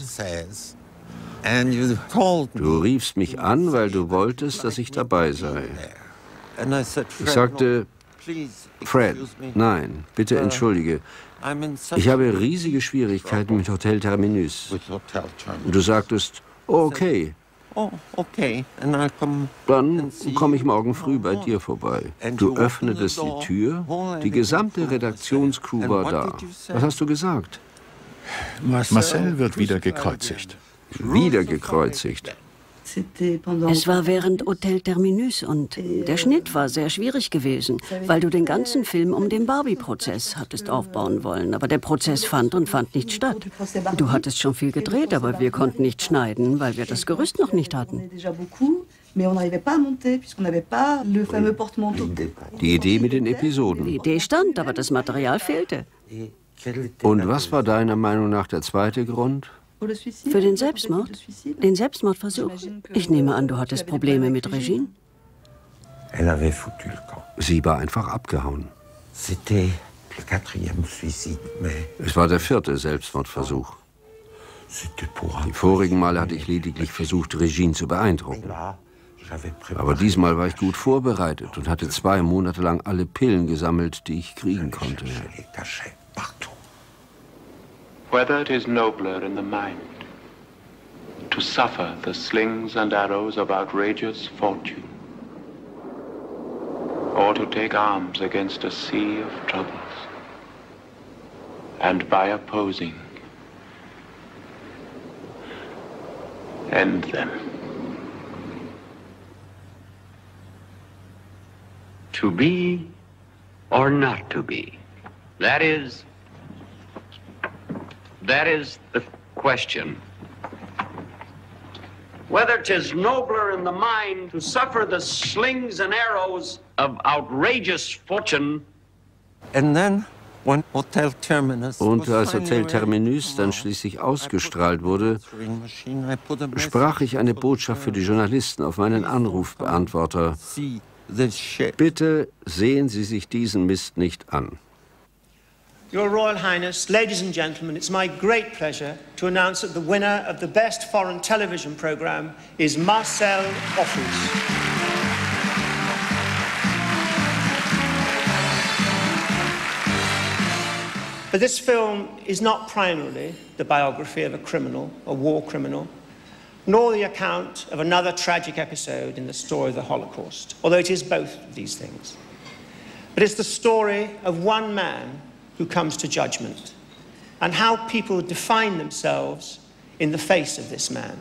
Du riefst mich an, weil du wolltest, dass ich dabei sei. Ich sagte, Fred, nein, bitte entschuldige. Ich habe riesige Schwierigkeiten mit Hotel Terminus. Und du sagtest, oh, okay. Dann komme ich morgen früh bei dir vorbei. Du öffnetest die Tür, die gesamte Redaktionscrew war da. Was hast du gesagt? Marcel wird wieder gekreuzigt. Wieder gekreuzigt. Es war während Hotel Terminus und der Schnitt war sehr schwierig gewesen, weil du den ganzen Film um den Barbie-Prozess hattest aufbauen wollen. Aber der Prozess fand und fand nicht statt. Du hattest schon viel gedreht, aber wir konnten nicht schneiden, weil wir das Gerüst noch nicht hatten. Die Idee mit den Episoden. Die Idee stand, aber das Material fehlte. Und was war deiner Meinung nach der zweite Grund? Für den Selbstmord? Den Selbstmordversuch? Ich nehme an, du hattest Probleme mit Regine? Sie war einfach abgehauen. Es war der vierte Selbstmordversuch. Die vorigen Male hatte ich lediglich versucht, Regine zu beeindrucken. Aber diesmal war ich gut vorbereitet und hatte 2 Monate lang alle Pillen gesammelt, die ich kriegen konnte. Whether it is nobler in the mind to suffer the slings and arrows of outrageous fortune, or to take arms against a sea of troubles, and by opposing, end them. To be or not to be, that is the question. Whether 'tis nobler in the mind to suffer the slings and arrows of outrageous fortune. And then when Hotel Terminus. Und als Hotel Terminus dann schließlich ausgestrahlt wurde, sprach ich eine Botschaft für die Journalisten auf meinen Anrufbeantworter. Bitte sehen Sie sich diesen Mist nicht an. Your Royal Highness, ladies and gentlemen, it's my great pleasure to announce that the winner of the best foreign television program is Marcel Offals. But this film is not primarily the biography of a criminal, a war criminal, nor the account of another tragic episode in the story of the Holocaust, although it is both of these things. But it's the story of one man who comes to judgment and how people define themselves in the face of this man.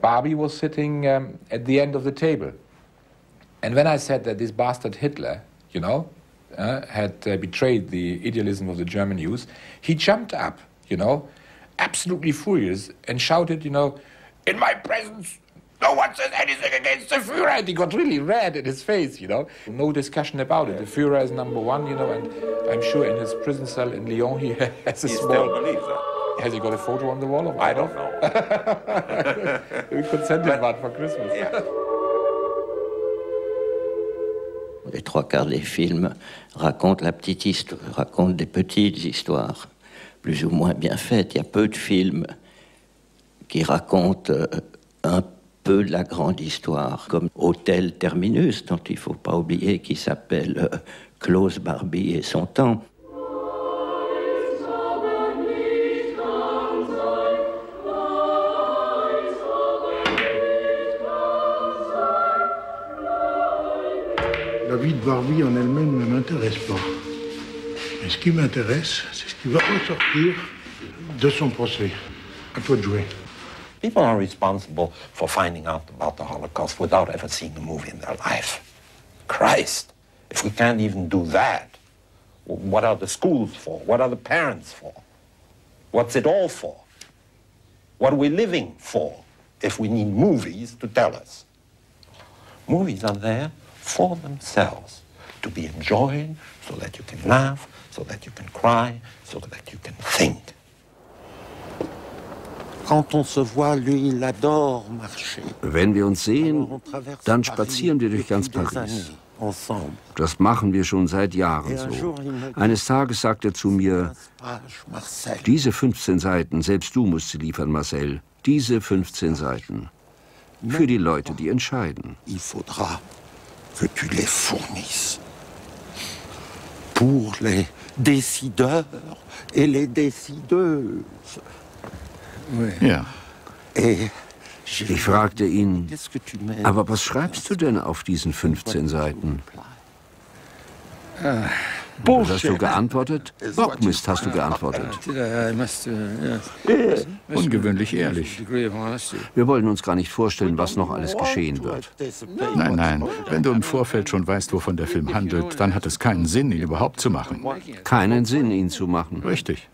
Barbie was sitting at the end of the table. And when I said that this bastard Hitler, you know, had betrayed the idealism of the German youth, he jumped up, you know, absolutely furious, and shouted, you know, "In my presence, no one says anything against the Führer!" And he got really red in his face, you know. No discussion about it. The Führer is number one, you know, and I'm sure in his prison cell in Lyon he has a small... He still believes that. Has he got a photo on the wall? Or I don't know. We could send him one for Christmas. Yeah. Les trois quarts des films racontent des petites histoires, plus ou moins bien faites. Il y a peu de films qui racontent un peu la grande histoire, comme Hôtel Terminus, dont il ne faut pas oublier qu'il s'appelle Klaus Barbie et son temps. La vie de Barbie en elle-même ne m'intéresse pas. Mais ce qui m'intéresse, c'est ce qui va ressortir de son procès. À toi de jouer. People are responsible for finding out about the Holocaust without ever seeing a movie in their life. Christ, if we can't even do that, what are the schools for? What are the parents for? What's it all for? What are we living for if we need movies to tell us? Movies are there for themselves, to be enjoyed, so that you can laugh, so that you can cry, so that you can think. Wenn wir uns sehen, dann spazieren wir durch ganz Paris. Das machen wir schon seit Jahren so. Eines Tages sagt er zu mir, diese 15 Seiten, selbst du musst sie liefern, Marcel, diese 15 Seiten, für die Leute, die entscheiden. Que tu les fournisses pour les décideurs et les décideuses. Ja. Ich fragte ihn, aber was schreibst du denn auf diesen 15 Seiten? Was hast du geantwortet? Bockmist hast du geantwortet. Ungewöhnlich ehrlich. Wir wollen uns gar nicht vorstellen, was noch alles geschehen wird. Nein, nein. Wenn du im Vorfeld schon weißt, wovon der Film handelt, dann hat es keinen Sinn, ihn überhaupt zu machen. Keinen Sinn, ihn zu machen. Richtig.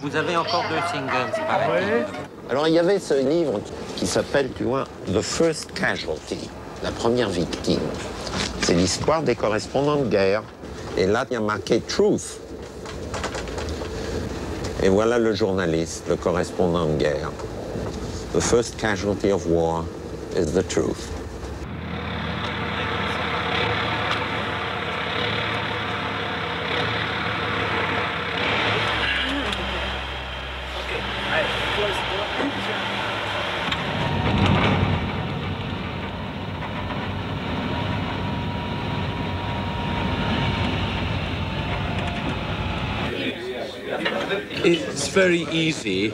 Vous avez encore deux singles, pareil. Alors il y avait ce livre qui s'appelle, tu vois, The First Casualty, la première victime. C'est l'histoire des correspondants de guerre. Et là, il y a marqué Truth. Et voilà le journaliste, le correspondant de guerre. The first casualty of war is the truth. It's very easy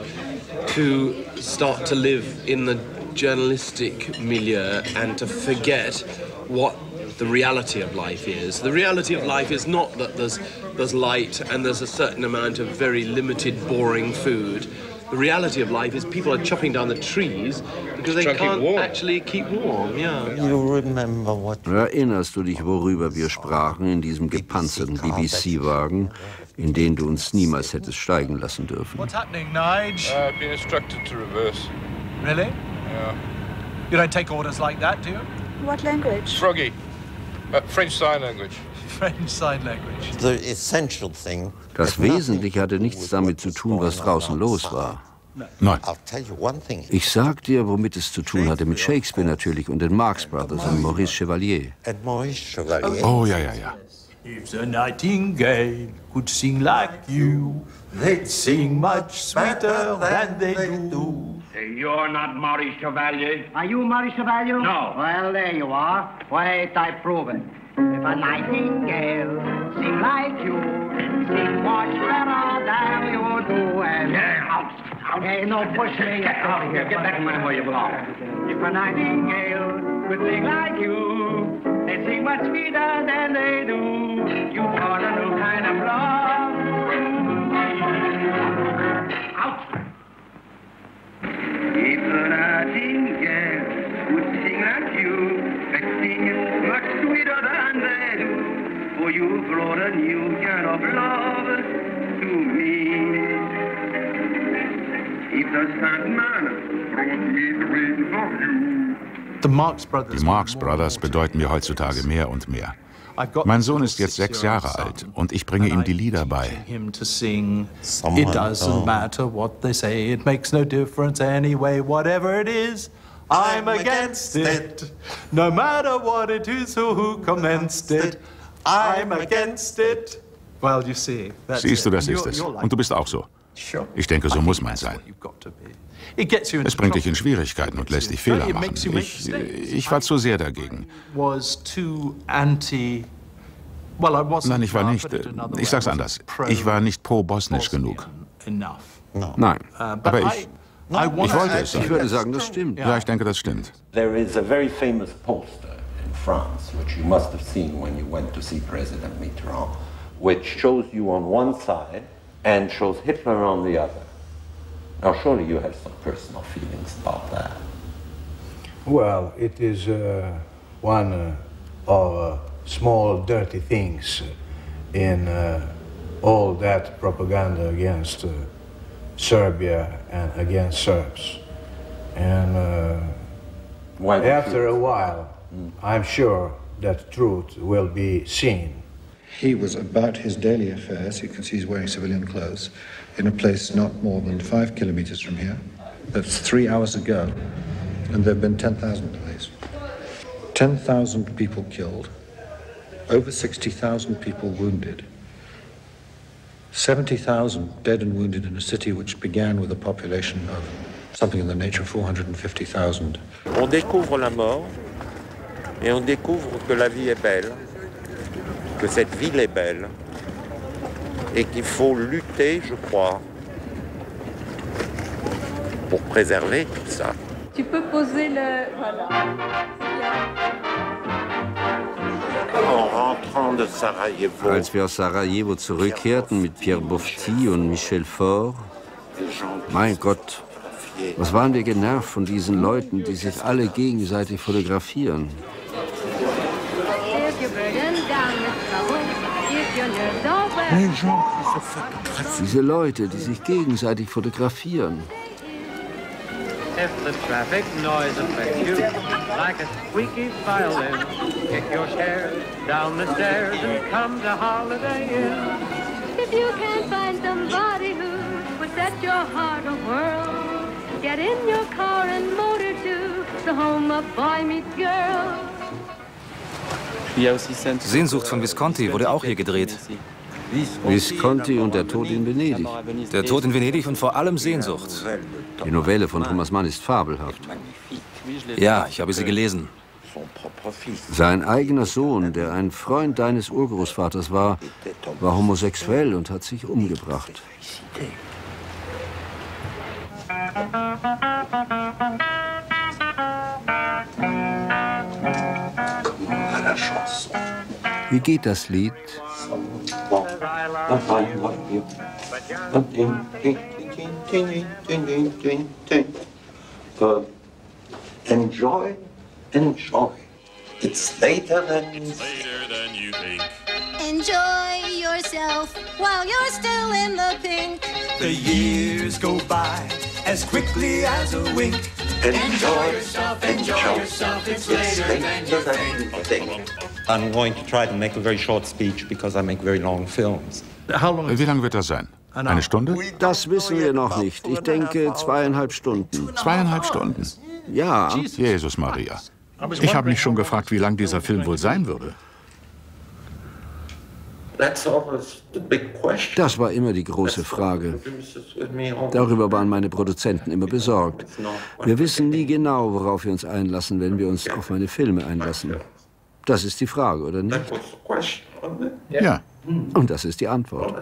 to start to live in the journalistic milieu and to forget what the reality of life is. The reality of life is not that there's light and there's a certain amount of very limited, boring food. The reality of life is people are chopping down the trees because they can't actually keep warm. Yeah. You remember what? Erinnerst du dich, worüber wir sprachen in diesem gepanzerten BBC-Wagen, in den du uns niemals hättest steigen lassen dürfen? What's happening, Nige? I've been instructed to reverse. Really? Yeah. You don't take orders like that, do you? What language? Froggy. French Sign Language. Das Wesentliche hatte nichts damit zu tun, was draußen los war. Nein. Ich sag dir, womit es zu tun hatte, mit Shakespeare natürlich und den Marx Brothers und Maurice Chevalier. Oh ja, ja, ja. It's a nightingale. could sing like you, they'd sing much sweeter than they do. You're not Maurice Chevalier. Are you Maurice Chevalier? No. Well, there you are. Wait, I prove it. If a nightingale sing like you, sing much better than you do. And yeah, out. Hey, no, push me. Get out of here. Get back where you belong. If a nightingale would sing like you, they sing much sweeter than they do. You want a new kind of love. Out. If a nightingale would sing like you, they sing much sweeter than they do. For you've brought a new kind of love to me. If the Sandman brought me the wind of you. Die Marx Brothers bedeuten mir heutzutage mehr und mehr. Mein Sohn ist jetzt 6 Jahre alt und ich bringe ihm die Lieder bei. Siehst du, das ist es. Und du bist auch so. Ich denke, so muss man sein. Es bringt dich in Schwierigkeiten und lässt dich Fehler machen. Ich war zu sehr dagegen. Nein, ich war nicht. Ich sag's anders. Ich war nicht pro-bosnisch genug. Nein, aber ich wollte es sein. Ich würde sagen, das stimmt. Ja, ich denke, das stimmt. There is a very famous poster in France, which you must have seen when you went to see President Mitterrand, which shows you on one side and shows Hitler on the other. Now, surely you have some personal feelings about that. Well, it is one of small dirty things in all that propaganda against Serbia and against Serbs. And after a while, I'm sure that truth will be seen. He was about his daily affairs. You can see he's wearing civilian clothes in a place not more than 5 kilometers from here. That's 3 hours ago, and there have been 10,000 of these. 10,000 people killed, over 60,000 people wounded, 70,000 dead and wounded in a city which began with a population of something in the nature of 450,000. On découvre la mort, et on découvre que la vie est belle. Que cette ville est belle et qu'il faut lutter, je crois, pour préserver tout ça. Tu peux poser le... Voilà. Als wir aus Sarajevo zurückkehrten mit Pierre Bouffier und Michel Faure, mein Gott, was waren wir genervt von diesen Leuten, die sich alle gegenseitig fotografieren. Diese Leute, die sich gegenseitig fotografieren. Sehnsucht von Visconti wurde auch hier gedreht. Visconti und der Tod in Venedig. Der Tod in Venedig und vor allem Sehnsucht. Die Novelle von Thomas Mann ist fabelhaft. Ja, ich habe sie gelesen. Sein eigener Sohn, der ein Freund deines Urgroßvaters war, war homosexuell und hat sich umgebracht. Wie geht das Lied? Enjoy, enjoy. It's later than you think. Enjoy yourself while you're still in the pink. The years go by as quickly as a wink. Enjoy yourself, it's later than you think. I'm going to try to make a very short speech because I make very long films. Wie lang wird das sein? Eine Stunde? Das wissen wir noch nicht. Ich denke 2,5 Stunden. 2,5 Stunden? Ja. Jesus Maria. Ich habe mich schon gefragt, wie lang dieser Film wohl sein würde. Das war immer die große Frage. Darüber waren meine Produzenten immer besorgt. Wir wissen nie genau, worauf wir uns einlassen, wenn wir uns auf meine Filme einlassen. Das ist die Frage, oder nicht? Ja. Und das ist die Antwort.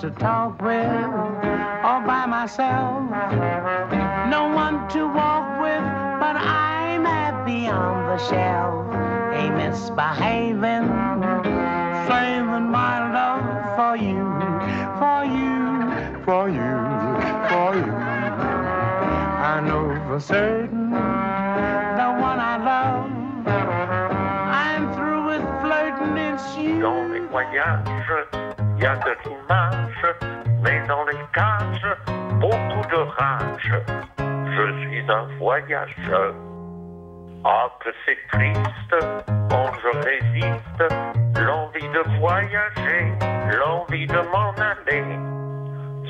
To talk with all by myself, no one to walk with, but I'm happy on the shelf. A misbehaving, saving my love for you, for you, for you, for you. I know for certain the one I love. I'm through with flirting, it's you. Il y a de l'image, mais dans les cages, beaucoup de rage. Je suis un voyageur. Ah, que c'est triste, quand je résiste. L'envie de voyager, l'envie de m'en aller.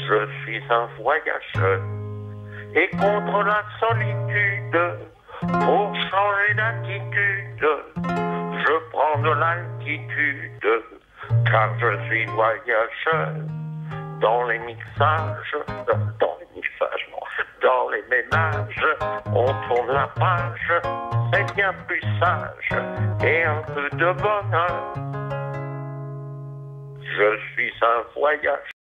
Je suis un voyageur. Et contre la solitude, pour changer d'attitude, je prends de l'altitude. Car je suis voyageur dans les ménages, on tourne la page, c'est bien plus sage et un peu de bonheur. Je suis un voyageur.